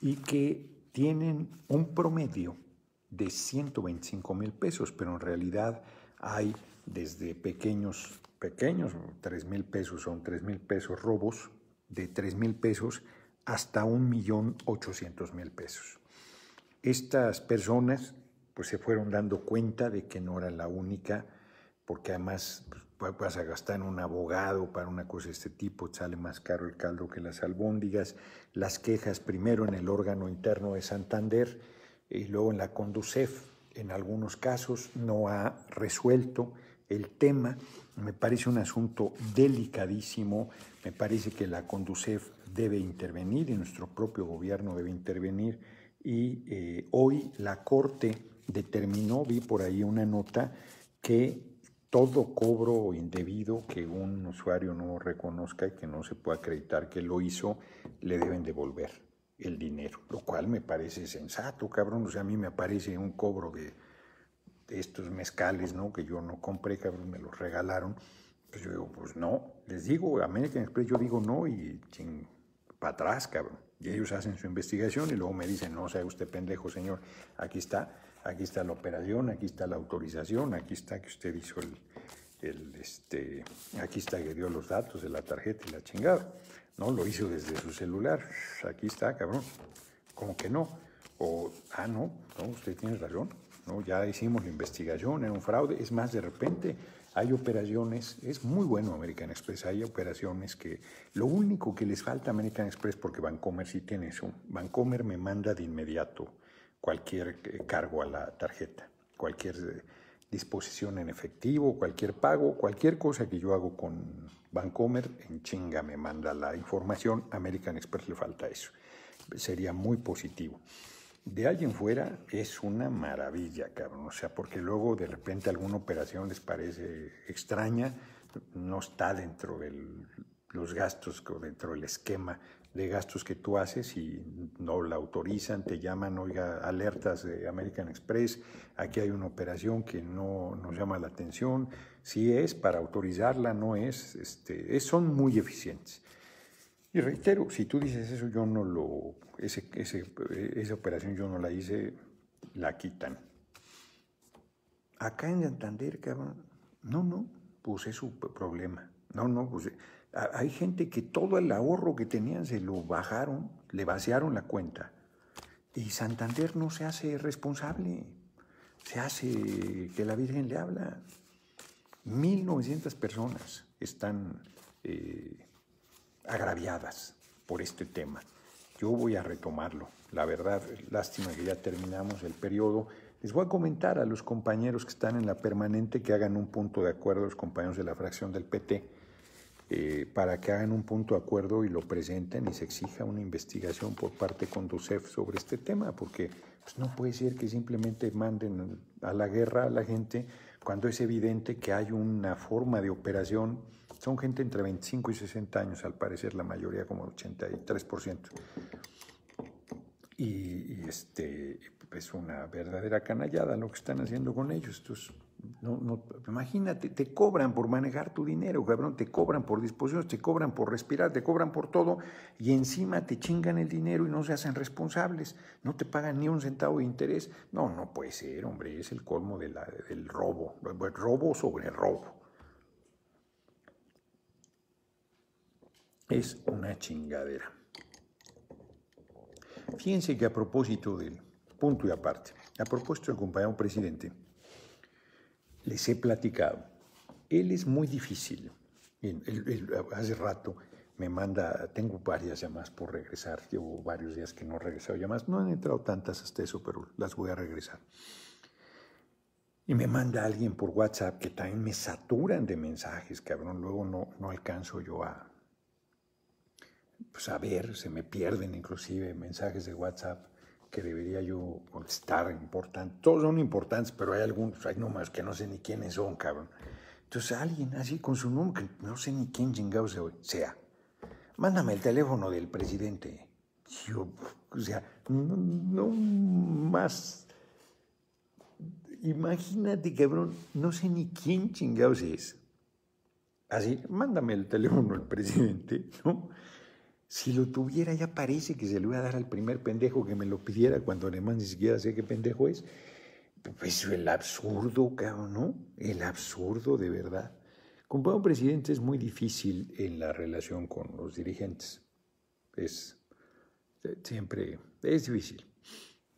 y que tienen un promedio de ciento veinticinco mil pesos, pero en realidad hay desde pequeños... pequeños, tres mil pesos, son tres mil pesos robos, de tres mil pesos hasta un millón ochocientos mil pesos. Estas personas pues se fueron dando cuenta de que no era la única, porque además pues, vas a gastar en un abogado para una cosa de este tipo, sale más caro el caldo que las albóndigas, las quejas primero en el órgano interno de Santander y luego en la Condusef, en algunos casos no ha resuelto el tema. Me parece un asunto delicadísimo, me parece que la Condusef debe intervenir y nuestro propio gobierno debe intervenir y eh, hoy la Corte determinó, vi por ahí una nota, que todo cobro indebido que un usuario no reconozca y que no se pueda acreditar que lo hizo, le deben devolver el dinero, lo cual me parece sensato, cabrón, o sea, a mí me parece un cobro de... estos mezcales, ¿no? Que yo no compré, cabrón, me los regalaron. Pues yo digo, pues no. Les digo, American Express, yo digo no y ching, para atrás, cabrón. Y ellos hacen su investigación y luego me dicen, no, sea usted pendejo, señor. Aquí está, aquí está la operación, aquí está la autorización, aquí está que usted hizo el, el este, aquí está que dio los datos de la tarjeta y la chingada. No, lo hizo desde su celular. Aquí está, cabrón. ¿Cómo que no? O, ah, no, no, usted tiene razón. ¿No? Ya hicimos la investigación, era un fraude. Es más, de repente hay operaciones, es muy bueno American Express, hay operaciones que lo único que les falta a American Express, porque Bancomer sí tiene eso, Bancomer me manda de inmediato cualquier cargo a la tarjeta, cualquier disposición en efectivo, cualquier pago, cualquier cosa que yo hago con Bancomer, en chinga me manda la información. American Express le falta eso. Sería muy positivo. De alguien fuera es una maravilla, cabrón. O sea, porque luego de repente alguna operación les parece extraña, no está dentro de los gastos, dentro del esquema de gastos que tú haces y no la autorizan, te llaman, oiga, alertas de American Express, aquí hay una operación que no nos llama la atención, si es para autorizarla, no es, este, es son muy eficientes. Y reitero, si tú dices eso, yo no lo, ese, ese, esa operación yo no la hice, la quitan. Acá en Santander, cabrón, no, no, pues es su problema, no, no, pues... Hay gente que todo el ahorro que tenían se lo bajaron, le vaciaron la cuenta. Y Santander no se hace responsable, se hace que la Virgen le habla. mil novecientas personas están eh, agraviadas por este tema. Yo voy a retomarlo. La verdad, lástima que ya terminamos el periodo. Les voy a comentar a los compañeros que están en la permanente que hagan un punto de acuerdo, los compañeros de la fracción del P T, Eh, para que hagan un punto de acuerdo y lo presenten y se exija una investigación por parte de Condocef sobre este tema, porque pues, no puede ser que simplemente manden a la guerra a la gente cuando es evidente que hay una forma de operación. Son gente entre veinticinco y sesenta años, al parecer la mayoría, como el ochenta y tres por ciento. Y, y este, es una verdadera canallada lo que están haciendo con ellos. Entonces, No, no, imagínate, te cobran por manejar tu dinero, cabrón, te cobran por disposiciones, te cobran por respirar, te cobran por todo y encima te chingan el dinero y no se hacen responsables, no te pagan ni un centavo de interés. No, no puede ser, hombre, es el colmo de la, del robo, robo sobre robo. Es una chingadera. Fíjense que a propósito del punto y aparte, a propósito del compañero presidente, les he platicado, él es muy difícil. Él, él, él, hace rato me manda, tengo varias llamadas por regresar, llevo varios días que no he regresado llamadas, no han entrado tantas hasta eso, pero las voy a regresar. Y me manda alguien por WhatsApp que también me saturan de mensajes, cabrón, luego no, no alcanzo yo a, pues a ver, se me pierden inclusive mensajes de WhatsApp que debería yo contestar, importante. Todos son importantes, pero hay algunos, hay números que no sé ni quiénes son, cabrón. Entonces alguien así con su nombre, que no sé ni quién chingado sea, mándame el teléfono del presidente. Yo, o sea, no, no más. Imagínate, cabrón, no sé ni quién chingado es. Así, mándame el teléfono del presidente, ¿no? Si lo tuviera ya parece que se lo voy a dar al primer pendejo que me lo pidiera, cuando además ni siquiera sé qué pendejo es. Pues el absurdo, cabrón, ¿no? El absurdo de verdad. Compañero presidente, es muy difícil en la relación con los dirigentes. Es siempre, es difícil.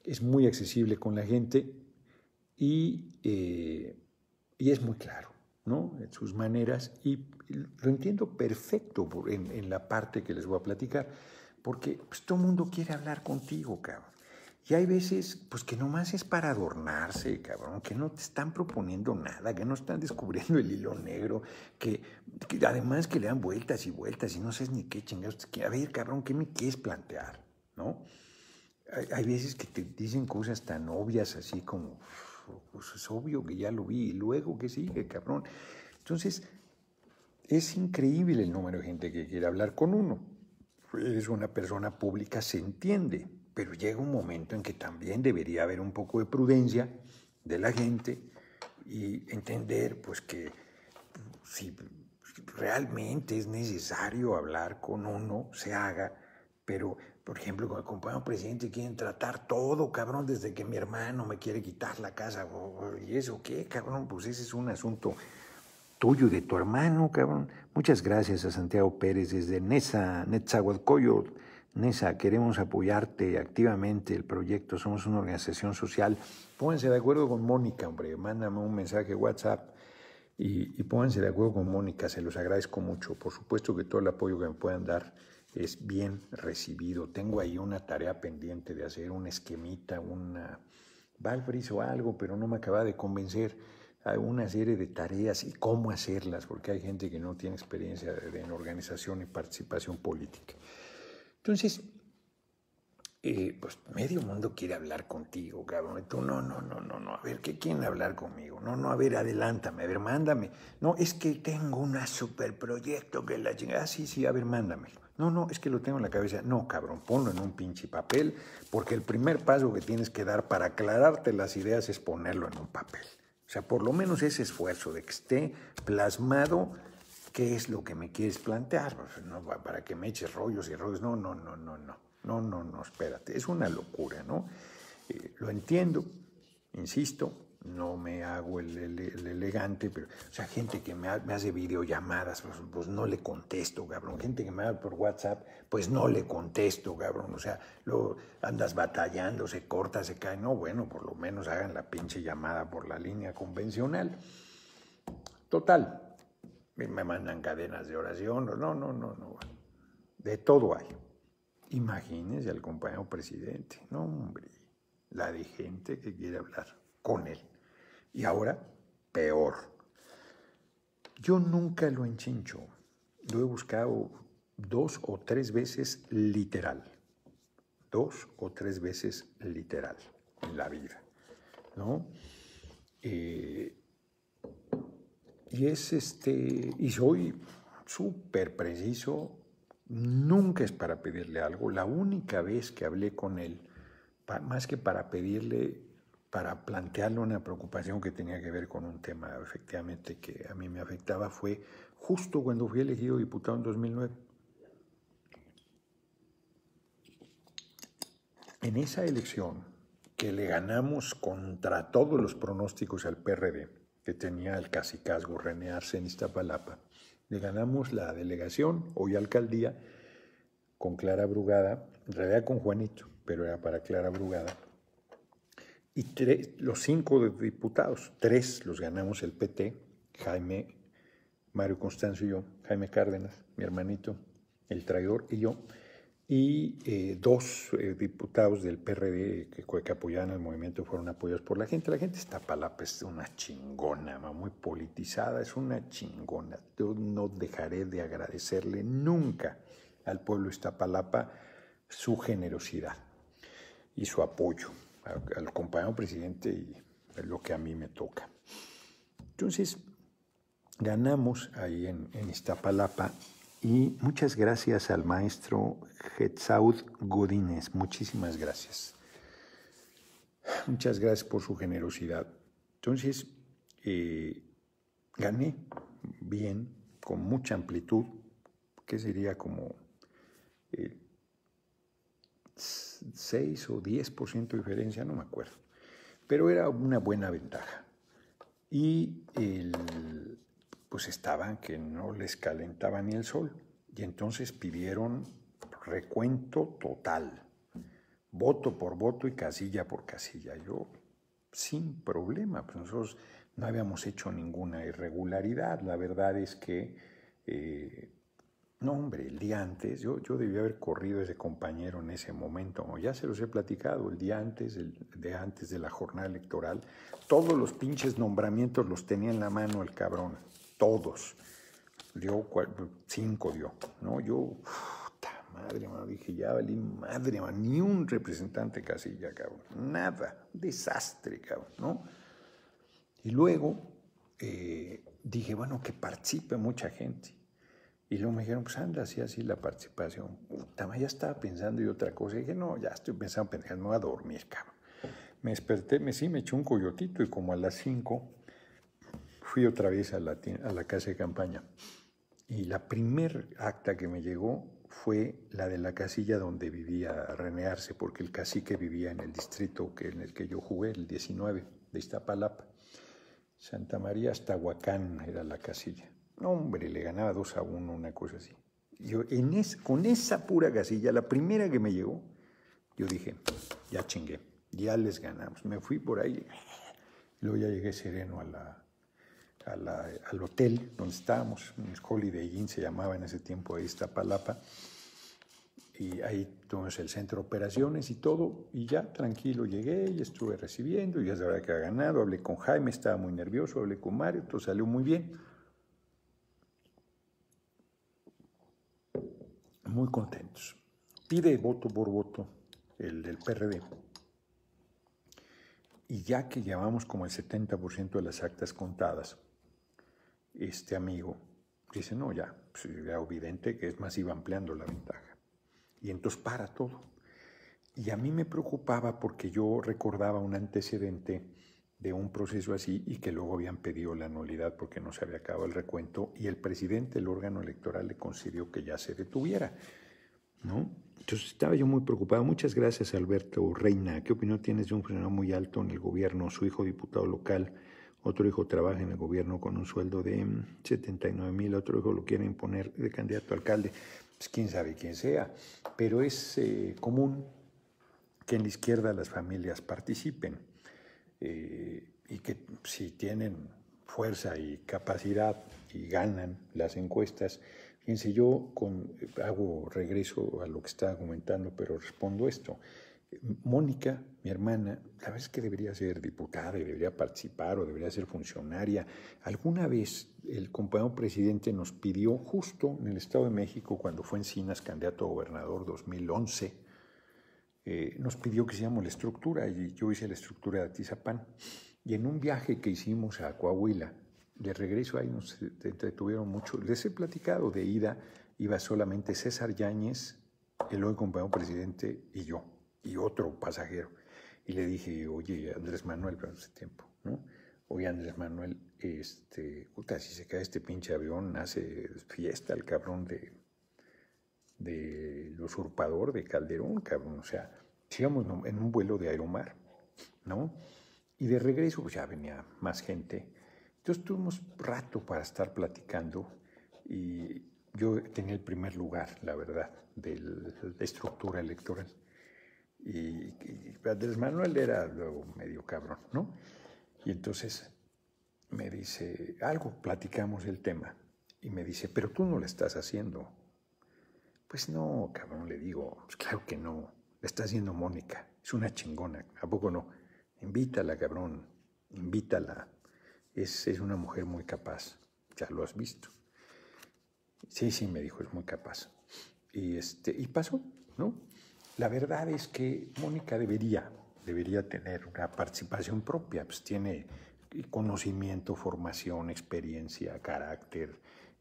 Es muy accesible con la gente y, eh, y es muy claro, ¿no? En sus maneras, y lo entiendo perfecto en, en la parte que les voy a platicar, porque pues, todo el mundo quiere hablar contigo, cabrón, y hay veces pues que nomás es para adornarse, cabrón, que no te están proponiendo nada, que no están descubriendo el hilo negro, que, que además que le dan vueltas y vueltas y no sabes ni qué chingados, a ver, cabrón, ¿qué me quieres plantear? ¿No? Hay, hay veces que te dicen cosas tan obvias así como... Pues es obvio que ya lo vi, y luego que sigue, cabrón. Entonces, es increíble el número de gente que quiere hablar con uno. Eres una persona pública, se entiende, pero llega un momento en que también debería haber un poco de prudencia de la gente y entender, pues, que si realmente es necesario hablar con uno, se haga, pero... Por ejemplo, con el compañero presidente quieren tratar todo, cabrón, desde que mi hermano me quiere quitar la casa. ¿Y eso qué, cabrón? Pues ese es un asunto tuyo, de tu hermano, cabrón. Muchas gracias a Santiago Pérez desde Nesa, Netzahualcoyot. Nesa, queremos apoyarte activamente el proyecto. Somos una organización social. Pónganse de acuerdo con Mónica, hombre. Mándame un mensaje WhatsApp y, y pónganse de acuerdo con Mónica. Se los agradezco mucho. Por supuesto que todo el apoyo que me puedan dar es bien recibido. Tengo ahí una tarea pendiente de hacer un esquemita, una Valfris o algo, pero no me acaba de convencer. a una serie de tareas y cómo hacerlas, porque hay gente que no tiene experiencia en organización y participación política. Entonces, eh, pues medio mundo quiere hablar contigo, cabrón. Y tú, no, no, no, no, no, a ver, ¿qué quieren hablar conmigo? No, no, a ver, adelántame, a ver, mándame. No, es que tengo un superproyecto que la chingada. Ah, sí, sí, a ver, mándame. No, no, es que lo tengo en la cabeza. No, cabrón, ponlo en un pinche papel, porque el primer paso que tienes que dar para aclararte las ideas es ponerlo en un papel. O sea, por lo menos ese esfuerzo de que esté plasmado qué es lo que me quieres plantear, no, para que me eches rollos y rollos. No, no, no, no, no, no, no, no, espérate. Es una locura, ¿no? Eh, lo entiendo, insisto, no me hago el, el, el elegante, pero, o sea, gente que me, ha, me hace videollamadas, pues, pues no le contesto, cabrón. Gente que me habla por WhatsApp, pues no le contesto, cabrón. O sea, luego andas batallando, se corta, se cae. No, bueno, por lo menos hagan la pinche llamada por la línea convencional. Total. Me mandan cadenas de oración, no, no, no, no, de todo hay. Imagínense al compañero presidente, no, hombre, la de gente que quiere hablar con él. Y ahora, peor. Yo nunca lo enchincho, lo he buscado dos o tres veces literal, dos o tres veces literal en la vida, ¿no? Eh... Y es este, y soy súper preciso, nunca es para pedirle algo. La única vez que hablé con él, pa, más que para pedirle, para plantearle una preocupación que tenía que ver con un tema efectivamente que a mí me afectaba, fue justo cuando fui elegido diputado en dos mil nueve. En esa elección que le ganamos contra todos los pronósticos al P R D, que tenía el cacicazgo René Arce en Iztapalapa. Le ganamos la delegación, hoy alcaldía, con Clara Brugada, en realidad con Juanito, pero era para Clara Brugada. Y tres, los cinco diputados, tres los ganamos el P T, Jaime, Mario Constanzo y yo, Jaime Cárdenas, mi hermanito, el traidor y yo, y eh, dos eh, diputados del P R D que, que apoyaban al movimiento fueron apoyados por la gente. La gente de Iztapalapa es una chingona, muy politizada, es una chingona. Yo no dejaré de agradecerle nunca al pueblo de Iztapalapa su generosidad y su apoyo al, al compañero presidente y lo que a mí me toca. Entonces, ganamos ahí en, en Iztapalapa. Y muchas gracias al maestro Getzaud Godínez. Muchísimas gracias. Muchas gracias por su generosidad. Entonces, eh, gané bien, con mucha amplitud, que sería como eh, seis o diez por ciento de diferencia, no me acuerdo. Pero era una buena ventaja. Y el... pues estaban que no les calentaba ni el sol. Y entonces pidieron recuento total, voto por voto y casilla por casilla. Yo, sin problema, pues nosotros no habíamos hecho ninguna irregularidad. La verdad es que, eh, no hombre, el día antes, yo, yo debía haber corrido a ese compañero en ese momento, como ya se los he platicado, el día antes, el día antes de la jornada electoral, todos los pinches nombramientos los tenía en la mano el cabrón. Todos, dio cinco, dio, ¿no? Yo, puta madre, mano, dije, ya valí madre, mano, ni un representante casilla, cabrón, nada, desastre, cabrón, ¿no? Y luego eh, dije, bueno, que participe mucha gente. Y luego me dijeron, pues anda, así, así la participación. Puta madre, ya estaba pensando y otra cosa. Y dije, no, ya estoy pensando, pensando, me voy a dormir, cabrón. Me desperté, me, sí, me eché un coyotito y como a las cinco... fui otra vez a la, a la casa de campaña y la primer acta que me llegó fue la de la casilla donde vivía René Arce, porque el cacique vivía en el distrito que, en el que yo jugué, el diecinueve de Iztapalapa. Santa María hasta Huacán era la casilla. No, hombre, le ganaba dos a uno, una cosa así. Yo en es, con esa pura casilla, la primera que me llegó, yo dije, ya chingué, ya les ganamos. Me fui por ahí, luego ya llegué sereno a la... A la, al hotel donde estábamos, un Holiday Inn se llamaba en ese tiempo de Iztapalapa, y ahí tuvimos el centro de operaciones y todo, y ya tranquilo llegué y estuve recibiendo, y ya sabía que había ganado, hablé con Jaime, estaba muy nervioso, hablé con Mario, todo salió muy bien. Muy contentos. Pide voto por voto el del P R D. Y ya que llevamos como el setenta por ciento de las actas contadas, este amigo dice, no, ya, pues era evidente que es más, iba ampliando la ventaja. Y entonces para todo. Y a mí me preocupaba porque yo recordaba un antecedente de un proceso así y que luego habían pedido la nulidad porque no se había acabado el recuento y el presidente del órgano electoral le concedió que ya se detuviera, ¿no? Entonces estaba yo muy preocupado. Muchas gracias, Alberto Reina. ¿Qué opinión tienes de un funcionario muy alto en el gobierno? Su hijo diputado local, otro hijo trabaja en el gobierno con un sueldo de setenta y nueve mil, otro hijo lo quiere imponer de candidato a alcalde. Pues quién sabe quién sea, pero es eh, común que en la izquierda las familias participen eh, y que si tienen fuerza y capacidad y ganan las encuestas. Fíjense, yo con, hago regreso a lo que estaba comentando, pero respondo esto. Mónica, mi hermana, la verdad es que debería ser diputada, debería participar o debería ser funcionaria. Alguna vez el compañero presidente nos pidió, justo en el Estado de México, cuando fue Encinas candidato a gobernador dos mil once, eh, nos pidió que hiciéramos la estructura, y yo hice la estructura de Atizapán. Y en un viaje que hicimos a Coahuila, de regreso ahí nos entretuvieron mucho. Les he platicado, de ida iba solamente César Yáñez, el hoy compañero presidente, y yo, y otro pasajero. Y le dije, oye, Andrés Manuel, pero hace tiempo, ¿no? Oye, Andrés Manuel, este, puta, si se cae este pinche avión, hace fiesta el cabrón de, del usurpador de Calderón, cabrón. O sea, íbamos en un vuelo de Aeromar, ¿no? Y de regreso pues ya venía más gente. Entonces tuvimos rato para estar platicando y yo tenía el primer lugar, la verdad, de la estructura electoral. Y, y Andrés Manuel era luego medio cabrón, ¿no? Y entonces me dice algo, platicamos el tema, y me dice, pero tú no lo estás haciendo. Pues no, cabrón, le digo, pues claro que no, la está haciendo Mónica, es una chingona, ¿a poco no? Invítala, cabrón, invítala, es, es una mujer muy capaz, ya lo has visto. Sí, sí, me dijo, es muy capaz. Y, este, y pasó, ¿no? La verdad es que Mónica debería, debería tener una participación propia, pues tiene conocimiento, formación, experiencia, carácter,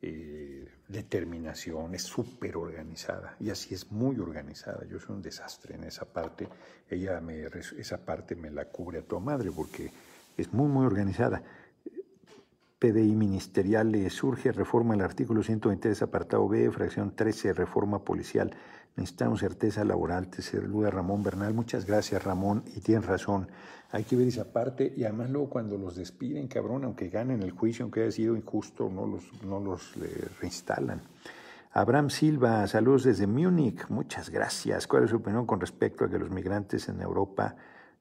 eh, determinación, es súper organizada, y así es muy organizada. Yo soy un desastre en esa parte, ella me, esa parte me la cubre a toda madre porque es muy, muy organizada. P D I ministerial le surge, reforma el artículo ciento veintitrés, apartado B, fracción trece, reforma policial. Necesitamos certeza laboral. Te saluda Ramón Bernal. Muchas gracias, Ramón, y tienes razón. Hay que ver esa parte, y además luego cuando los despiden, cabrón, aunque ganen el juicio, aunque haya sido injusto, no los, no los eh, reinstalan. Abraham Silva, saludos desde Múnich. Muchas gracias. ¿Cuál es su opinión con respecto a que los migrantes en Europa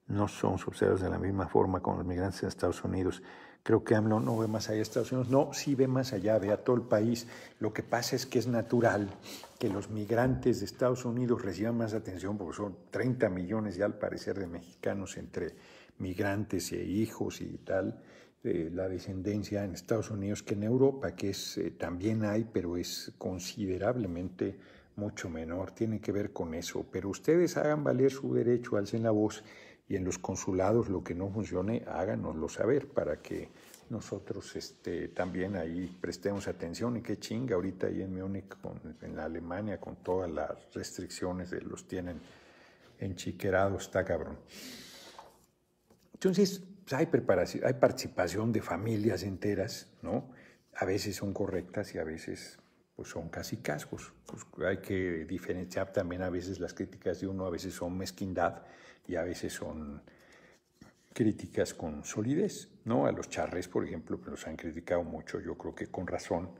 no son subsidiados de la misma forma como los migrantes en Estados Unidos? Creo que AMLO no ve más allá de Estados Unidos. No, sí ve más allá, ve a todo el país. Lo que pasa es que es natural que los migrantes de Estados Unidos reciban más atención, porque son treinta millones ya al parecer de mexicanos, entre migrantes e hijos y tal, eh, la descendencia en Estados Unidos, que en Europa, que es, eh, también hay, pero es considerablemente mucho menor. Tiene que ver con eso. Pero ustedes hagan valer su derecho, alcen la voz. Y en los consulados, lo que no funcione, háganoslo saber para que nosotros este, también ahí prestemos atención. Y qué chinga ahorita ahí en Múnich, con, en la Alemania, con todas las restricciones de los tienen enchiquerados, está cabrón. Entonces, pues hay preparación, hay participación de familias enteras, ¿no? A veces son correctas y a veces pues son casi cascos. Pues hay que diferenciar también, a veces las críticas de uno, a veces son mezquindad, y a veces son críticas con solidez, ¿no? A los charres, por ejemplo, los han criticado mucho, yo creo que con razón,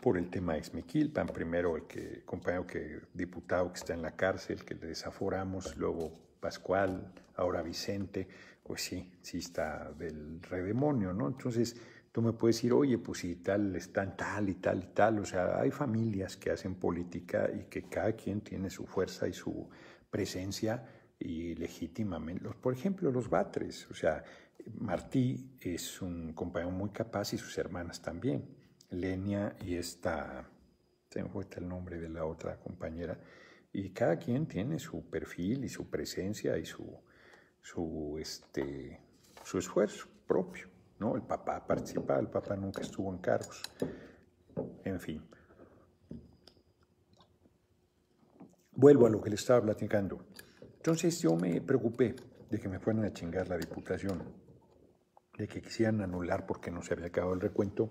por el tema de Ixmiquilpan. Primero el que, compañero que, diputado que está en la cárcel, que le desaforamos, luego Pascual, ahora Vicente, pues sí, sí está del redemonio, ¿no? Entonces, tú me puedes decir, oye, pues si tal están tal y tal y tal. O sea, hay familias que hacen política y que cada quien tiene su fuerza y su presencia y legítimamente. Los, por ejemplo, los Batres. O sea, Martí es un compañero muy capaz y sus hermanas también. Lenia y esta, se me fue el nombre de la otra compañera. Y cada quien tiene su perfil y su presencia y su, su, este, su esfuerzo propio, ¿no? El papá participaba, el papá nunca estuvo en cargos. En fin. Vuelvo a lo que le estaba platicando. Entonces yo me preocupé de que me fueran a chingar la diputación, de que quisieran anular porque no se había acabado el recuento.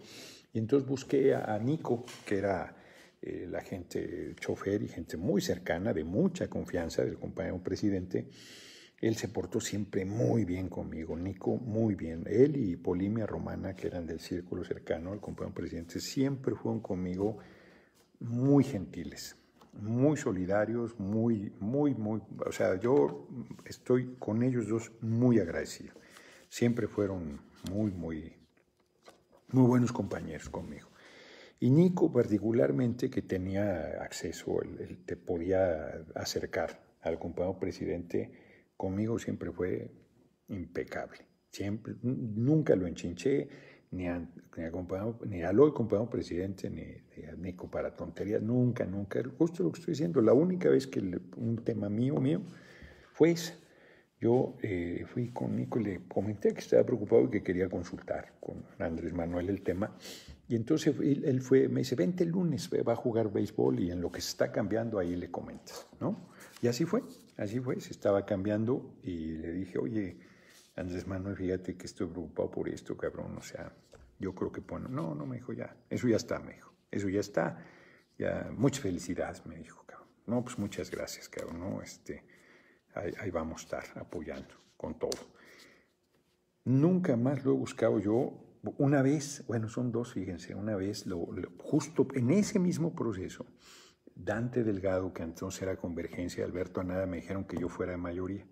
Y entonces busqué a Nico, que era... Eh, la gente, chofer y gente muy cercana, de mucha confianza, del compañero presidente. Él se portó siempre muy bien conmigo, Nico, muy bien. Él y Polimia Romana, que eran del círculo cercano al compañero presidente, siempre fueron conmigo muy gentiles, muy solidarios, muy, muy, muy... O sea, yo estoy con ellos dos muy agradecido. Siempre fueron muy, muy, muy buenos compañeros conmigo. Y Nico particularmente, que tenía acceso, él, él te podía acercar al compañero presidente, conmigo siempre fue impecable. Siempre, nunca lo enchinché, ni, a, ni, a compañero, ni al hoy compañero presidente, ni, ni a Nico para tonterías, nunca, nunca. Justo lo que estoy diciendo, la única vez que el, un tema mío, mío, fue esa. Yo eh, fui con Nico y le comenté que estaba preocupado y que quería consultar con Andrés Manuel el tema. Y entonces él, él fue, me dice, vente el lunes, va a jugar béisbol y en lo que se está cambiando ahí le comentas, ¿no? Y así fue, así fue, se estaba cambiando y le dije, oye, Andrés Manuel, fíjate que estoy preocupado por esto, cabrón, o sea, yo creo que, bueno, no, no, me dijo, ya, eso ya está, me dijo, eso ya está, ya, muchas felicidades, me dijo, cabrón. No, pues muchas gracias, cabrón, no, este... Ahí, ahí vamos a estar apoyando con todo. Nunca más lo he buscado yo. Una vez, bueno, son dos, fíjense, una vez, lo, lo, justo en ese mismo proceso, Dante Delgado, que entonces era Convergencia, Alberto Anada, me dijeron que yo fuera de mayoría.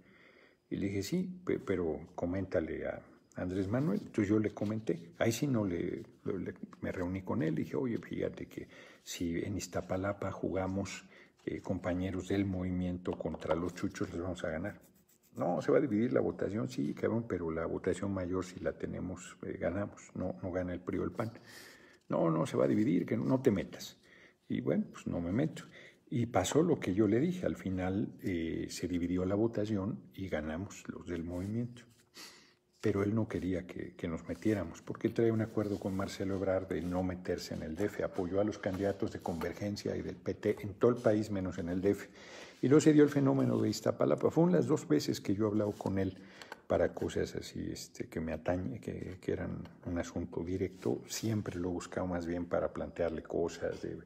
Y le dije, sí, pero coméntale a Andrés Manuel. Entonces yo le comenté. Ahí sí no le, le me reuní con él. Le dije, oye, fíjate que si en Iztapalapa jugamos... Eh, compañeros del movimiento contra los chuchos, les vamos a ganar. No, se va a dividir la votación, sí, cabrón, pero la votación mayor, si la tenemos, eh, ganamos. No, no gana el P R I o el P A N. No, no, se va a dividir, que no, no te metas. Y bueno, pues no me meto. Y pasó lo que yo le dije. Al final eh, se dividió la votación y ganamos los del movimiento. Pero él no quería que, que nos metiéramos, porque trae un acuerdo con Marcelo Ebrard de no meterse en el D F. Apoyó a los candidatos de Convergencia y del P T en todo el país, menos en el D F. Y luego se dio el fenómeno de Iztapalapa. Fueron las dos veces que yo he hablado con él para cosas así este, que me atañen, que, que eran un asunto directo. Siempre lo he buscado más bien para plantearle cosas, de,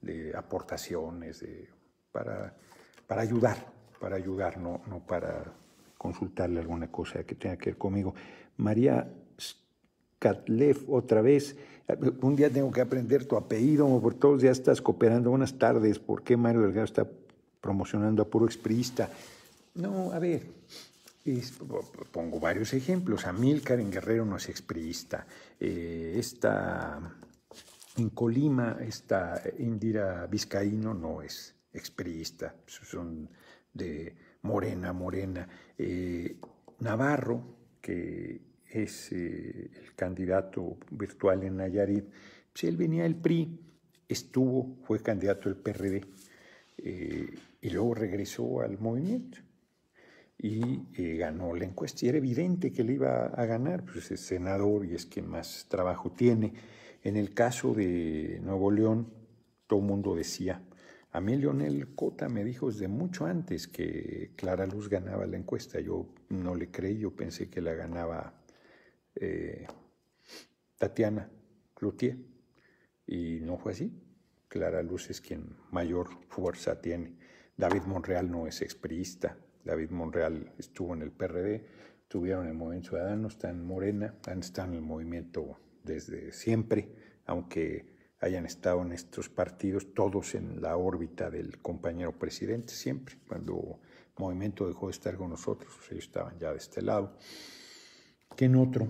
de aportaciones, de, para, para ayudar, para ayudar, no, no para... consultarle alguna cosa que tenga que ver conmigo. María Katlev, otra vez, un día tengo que aprender tu apellido, por todos los días estás cooperando. Buenas tardes, ¿por qué Mario Delgado está promocionando a puro expriista? No, a ver, es, pongo varios ejemplos. Amílcar en Guerrero no es expriista. Eh, esta, en Colima, esta Indira Vizcaíno no es expriista. Son de... Morena, Morena, eh, Navarro, que es eh, el candidato virtual en Nayarit, pues él venía del P R I, estuvo, fue candidato del P R D eh, y luego regresó al movimiento y eh, ganó la encuesta. Y era evidente que le iba a ganar, pues es senador y es quien más trabajo tiene. En el caso de Nuevo León, todo el mundo decía... A mí Leonel Cota me dijo desde mucho antes que Clara Luz ganaba la encuesta. Yo no le creí, yo pensé que la ganaba eh, Tatiana Cloutier. Y no fue así. Clara Luz es quien mayor fuerza tiene. David Monreal no es expriista. David Monreal estuvo en el P R D, estuvieron en el Movimiento Ciudadano, está en Morena, están en el movimiento desde siempre, aunque... hayan estado en estos partidos, todos en la órbita del compañero presidente siempre. Cuando el movimiento dejó de estar con nosotros, ellos estaban ya de este lado, que en otro.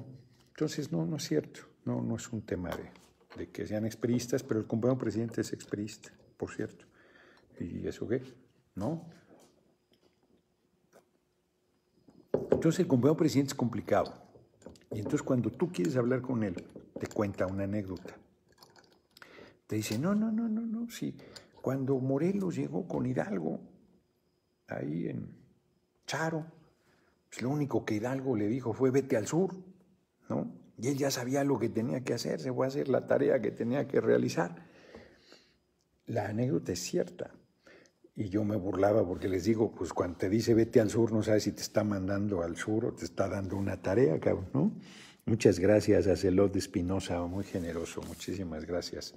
Entonces, no, no es cierto. No, no es un tema de, de que sean expriistas, pero el compañero presidente es expriista, por cierto. ¿Y eso qué? ¿No? Entonces el compañero presidente es complicado. Y entonces cuando tú quieres hablar con él, te cuenta una anécdota. Te dice, no, no, no, no, no, sí. Cuando Morelos llegó con Hidalgo, ahí en Charo, pues lo único que Hidalgo le dijo fue vete al sur, ¿no? Y él ya sabía lo que tenía que hacer, se fue a hacer la tarea que tenía que realizar. La anécdota es cierta. Y yo me burlaba porque les digo, pues cuando te dice vete al sur, no sabes si te está mandando al sur o te está dando una tarea, cabrón, ¿no? Muchas gracias a Celot Espinosa, muy generoso, muchísimas gracias.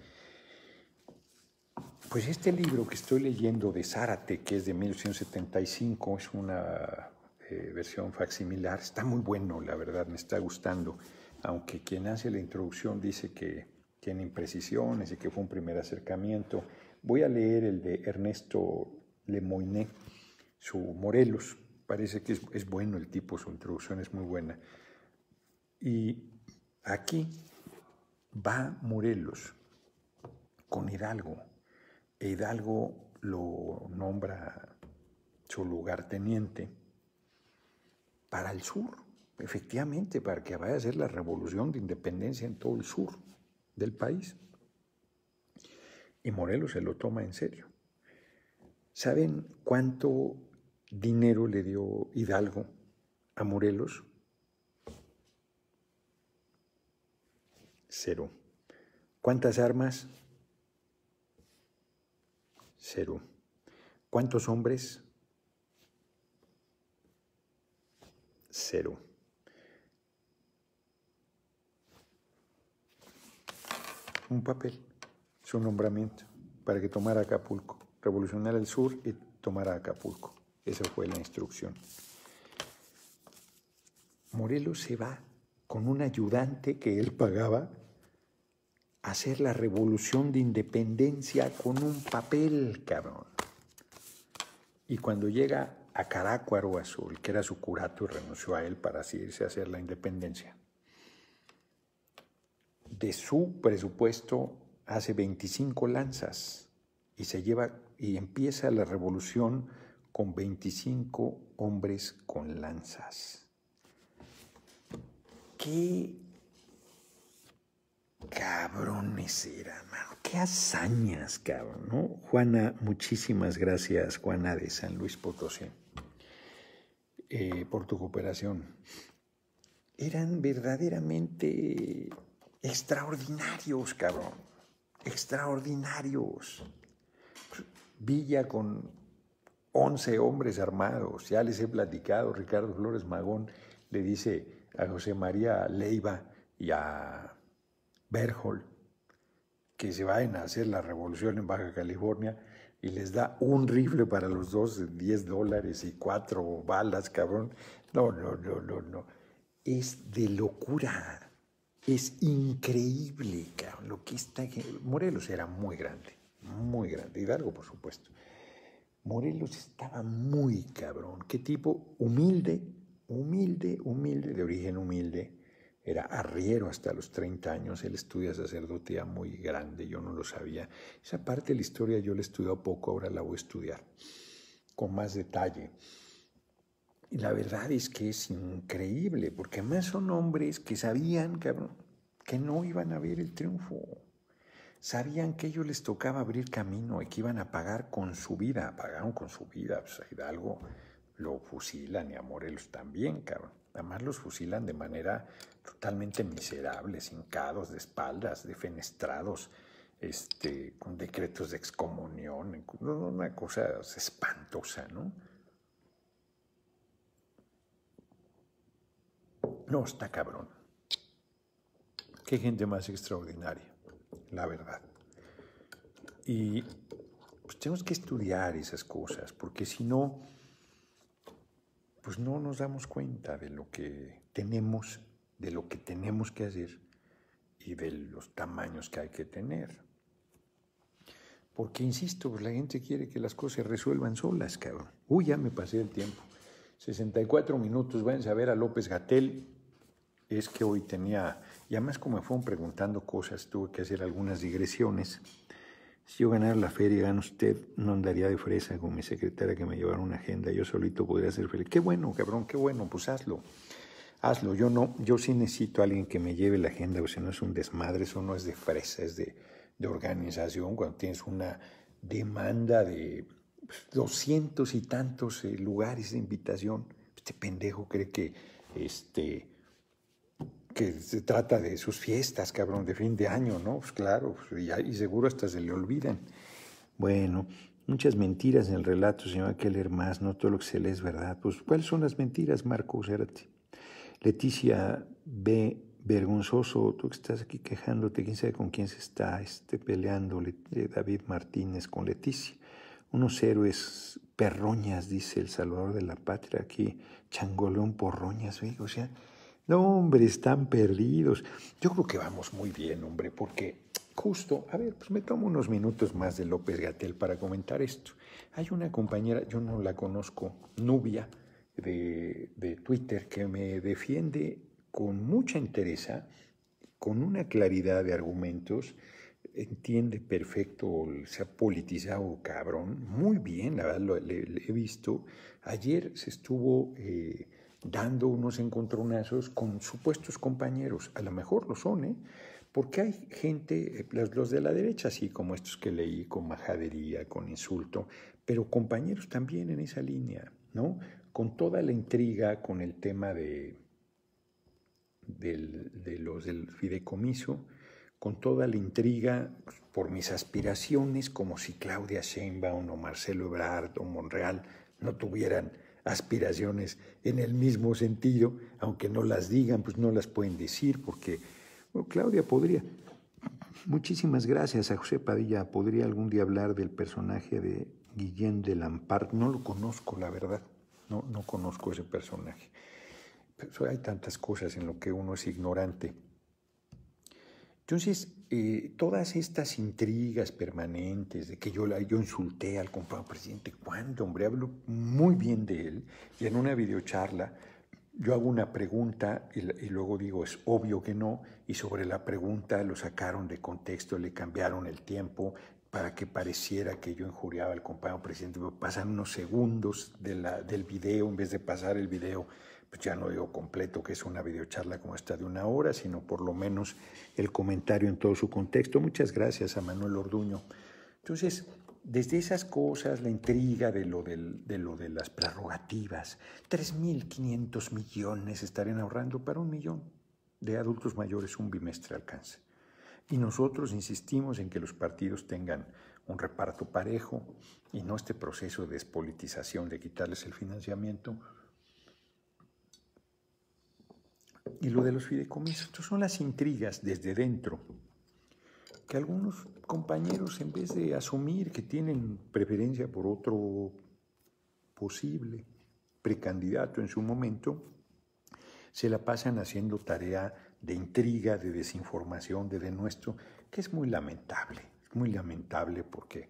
Pues este libro que estoy leyendo de Zárate, que es de mil novecientos setenta y cinco, es una eh, versión facsimilar, está muy bueno, la verdad, me está gustando, aunque quien hace la introducción dice que tiene imprecisiones y que fue un primer acercamiento. Voy a leer el de Ernesto Lemoyne, su Morelos, parece que es, es bueno el tipo, su introducción es muy buena. Y aquí va Morelos con Hidalgo. E Hidalgo lo nombra su lugarteniente para el sur, efectivamente, para que vaya a ser la revolución de independencia en todo el sur del país. Y Morelos se lo toma en serio. ¿Saben cuánto dinero le dio Hidalgo a Morelos? Cero. ¿Cuántas armas? Cero. ¿Cuántos hombres? Cero. Un papel, su nombramiento, para que tomara Acapulco, revolucionara el sur y tomara Acapulco. Esa fue la instrucción. Morelos se va con un ayudante que él pagaba, hacer la revolución de independencia con un papel, cabrón. Y cuando llega a Carácuaro Azul, que era su curato, y renunció a él para así irse a hacer la independencia, de su presupuesto hace veinticinco lanzas y se lleva y empieza la revolución con veinticinco hombres con lanzas. ¿Qué cabrones eran, mano? Qué hazañas, cabrón, ¿no? Juana, muchísimas gracias, Juana de San Luis Potosí, eh, por tu cooperación. Eran verdaderamente extraordinarios, cabrón, extraordinarios. Villa con once hombres armados, ya les he platicado, Ricardo Flores Magón le dice a José María Leiva y a Berhol, que se vayan a hacer la revolución en Baja California, y les da un rifle para los dos, diez dólares y cuatro balas, cabrón. No, no, no, no, no. Es de locura. Es increíble, cabrón, lo que está... Morelos era muy grande, muy grande. Hidalgo, por supuesto. Morelos estaba muy cabrón. Qué tipo humilde, humilde, humilde, de origen humilde. Era arriero hasta los treinta años, él estudia sacerdotía muy grande, yo no lo sabía. Esa parte de la historia yo la he estudiado poco, ahora la voy a estudiar con más detalle. Y la verdad es que es increíble, porque además son hombres que sabían, cabrón, que no iban a ver el triunfo. Sabían que a ellos les tocaba abrir camino y que iban a pagar con su vida. Pagaron con su vida, pues a Hidalgo lo fusilan y a Morelos también, cabrón. Además los fusilan de manera totalmente miserable, hincados de espaldas, defenestrados, este, con decretos de excomunión, una cosa espantosa, ¿no? No, está cabrón. Qué gente más extraordinaria, la verdad. Y pues tenemos que estudiar esas cosas, porque si no, pues no nos damos cuenta de lo que tenemos, de lo que tenemos que hacer y de los tamaños que hay que tener. Porque, insisto, pues la gente quiere que las cosas se resuelvan solas, cabrón. Uy, ya me pasé el tiempo. sesenta y cuatro minutos, váyanse a ver a López-Gatell. Es que hoy tenía Y además, como me fueron preguntando cosas, tuve que hacer algunas digresiones. Si yo ganara la feria, gana usted, no andaría de fresa con mi secretaria que me llevara una agenda. Yo solito podría ser feliz. Qué bueno, cabrón, qué bueno, pues hazlo. Hazlo. Yo no, yo sí necesito a alguien que me lleve la agenda, o sea, no es un desmadre, eso no es de fresa, es de, de organización. Cuando tienes una demanda de doscientos y tantos eh, lugares de invitación, este pendejo cree que este... que se trata de sus fiestas, cabrón, de fin de año, ¿no? Pues claro, y, y seguro hasta se le olvidan. Bueno, muchas mentiras en el relato, señor, hay que leer más, no todo lo que se lee es verdad. Pues, ¿cuáles son las mentiras, Marco? Zárate. Leticia B., vergonzoso, tú que estás aquí quejándote, quién sabe con quién se está este, peleando, eh, David Martínez con Leticia. Unos héroes perroñas, dice el Salvador de la Patria, aquí, Changoleón porroñas, ¿ve? O sea... No, hombre, están perdidos. Yo creo que vamos muy bien, hombre, porque justo, a ver, pues me tomo unos minutos más de López-Gatell para comentar esto. Hay una compañera, yo no la conozco, Nubia, de, de Twitter, que me defiende con mucha entereza, con una claridad de argumentos, entiende perfecto, se ha politizado, cabrón, muy bien, la verdad, lo, le, le he visto. Ayer se estuvo... Eh, dando unos encontronazos con supuestos compañeros. A lo mejor lo son, ¿eh? Porque hay gente, los de la derecha, así como estos que leí, con majadería, con insulto, pero compañeros también en esa línea, ¿no? Con toda la intriga, con el tema de, del, de los del fideicomiso, con toda la intriga por mis aspiraciones, como si Claudia Sheinbaum o Marcelo Ebrard o Monreal no tuvieran aspiraciones en el mismo sentido, aunque no las digan, pues no las pueden decir, porque bueno, Claudia podría. Muchísimas gracias a José Padilla. Podría algún día hablar del personaje de Guillén de Lampart. No lo conozco, la verdad. No, no conozco ese personaje. Pero hay tantas cosas en lo que uno es ignorante. Entonces, eh, todas estas intrigas permanentes de que yo, la, yo insulté al compañero presidente, ¿cuándo, hombre? Hablo muy bien de él y en una videocharla yo hago una pregunta y, y luego digo, es obvio que no, y sobre la pregunta lo sacaron de contexto, le cambiaron el tiempo para que pareciera que yo injuriaba al compañero presidente. Pero pasan unos segundos de la, del video, en vez de pasar el video, pues ya no digo completo que es una videocharla como esta de una hora, sino por lo menos el comentario en todo su contexto. Muchas gracias a Manuel Orduño. Entonces, desde esas cosas, la intriga de lo, del, de, lo de las prerrogativas, tres mil quinientos millones estarían ahorrando para un millón de adultos mayores, un bimestre alcanza. Y nosotros insistimos en que los partidos tengan un reparto parejo y no este proceso de despolitización, de quitarles el financiamiento. Y lo de los fideicomisos, estos son las intrigas desde dentro, que algunos compañeros, en vez de asumir que tienen preferencia por otro posible precandidato en su momento, se la pasan haciendo tarea de intriga, de desinformación, de denuestro, que es muy lamentable, es muy lamentable porque,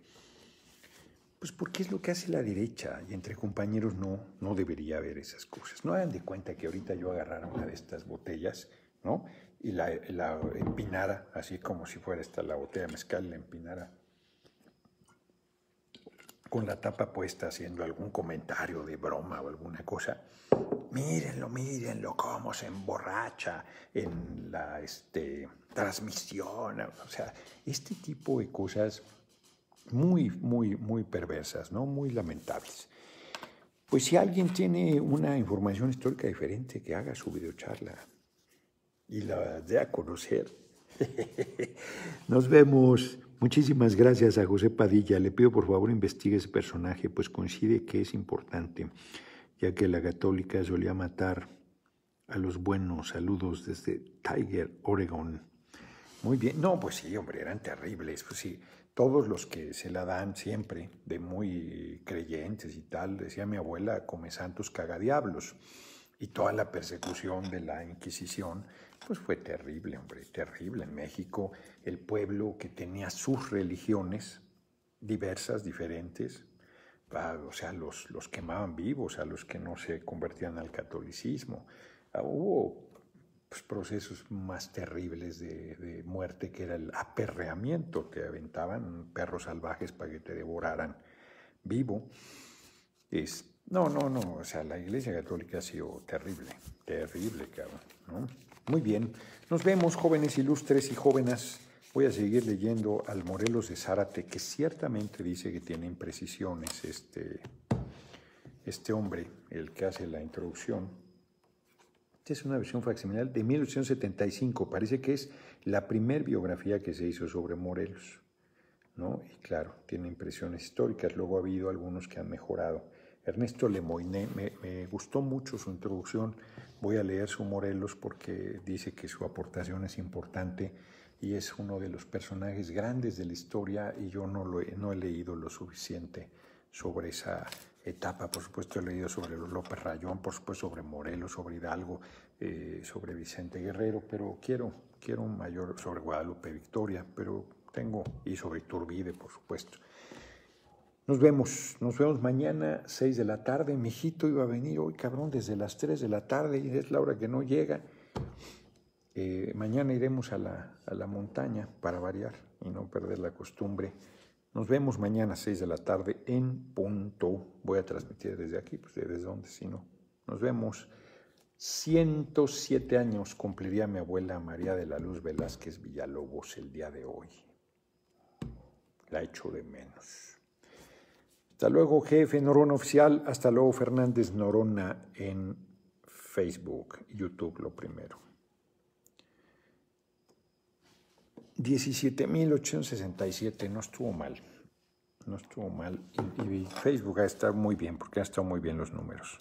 pues porque es lo que hace la derecha y entre compañeros no, no debería haber esas cosas. No hagan de cuenta que ahorita yo agarrara una de estas botellas, ¿no? Y la, la empinara, así como si fuera esta la botella de mezcal, la empinara con la tapa puesta haciendo algún comentario de broma o alguna cosa. Mírenlo, mírenlo, cómo se emborracha en la este, transmisión. O sea, este tipo de cosas... muy, muy, muy perversas, ¿no? Muy lamentables. Pues si alguien tiene una información histórica diferente, que haga su videocharla y la dé a conocer. Nos vemos. Muchísimas gracias a José Padilla. Le pido por favor investigue ese personaje, pues coincide que es importante, ya que la católica solía matar a los buenos. Saludos desde Tiger, Oregon. Muy bien. No, pues sí, hombre, eran terribles. Pues sí. Todos los que se la dan siempre, de muy creyentes y tal, decía mi abuela, come santos, caga diablos. Y toda la persecución de la Inquisición, pues fue terrible, hombre, terrible. En México, el pueblo que tenía sus religiones diversas, diferentes, o sea, los, los quemaban vivos, a los que no se convertían al catolicismo. Hubo pues, procesos más terribles de, de muerte, que era el aperreamiento, que aventaban perros salvajes para que te devoraran vivo. Es, no, no, no, o sea, la Iglesia Católica ha sido terrible, terrible, cabrón, ¿no? Muy bien, nos vemos, jóvenes ilustres y jóvenes. Voy a seguir leyendo al Morelos de Zárate, que ciertamente dice que tiene imprecisiones este, este hombre, el que hace la introducción. Esta es una versión facsimilal de mil ochocientos setenta y cinco, parece que es la primer biografía que se hizo sobre Morelos, ¿no? Y claro, tiene impresiones históricas, luego ha habido algunos que han mejorado. Ernesto Lemoyne, me, me gustó mucho su introducción, voy a leer su Morelos porque dice que su aportación es importante y es uno de los personajes grandes de la historia, y yo no, lo he, no he leído lo suficiente sobre esa etapa. Por supuesto he leído sobre López Rayón, por supuesto sobre Morelos, sobre Hidalgo, eh, sobre Vicente Guerrero, pero quiero, quiero un mayor, sobre Guadalupe Victoria, pero tengo, y sobre Iturbide, por supuesto. Nos vemos, nos vemos mañana, seis de la tarde. Mi hijito iba a venir hoy, cabrón, desde las tres de la tarde, y es la hora que no llega. Eh, mañana iremos a la, a la montaña para variar y no perder la costumbre. Nos vemos mañana a seis de la tarde en punto. Voy a transmitir desde aquí, pues desde dónde, si no. Nos vemos. ciento siete años cumpliría mi abuela María de la Luz Velázquez Villalobos el día de hoy. La echo de menos. Hasta luego, jefe Norona Oficial. Hasta luego, Fernández Norona en Facebook, YouTube, lo primero. diecisiete mil ochocientos sesenta y siete, no estuvo mal, no estuvo mal, y, y Facebook ha estado muy bien, porque ha estado muy bien los números.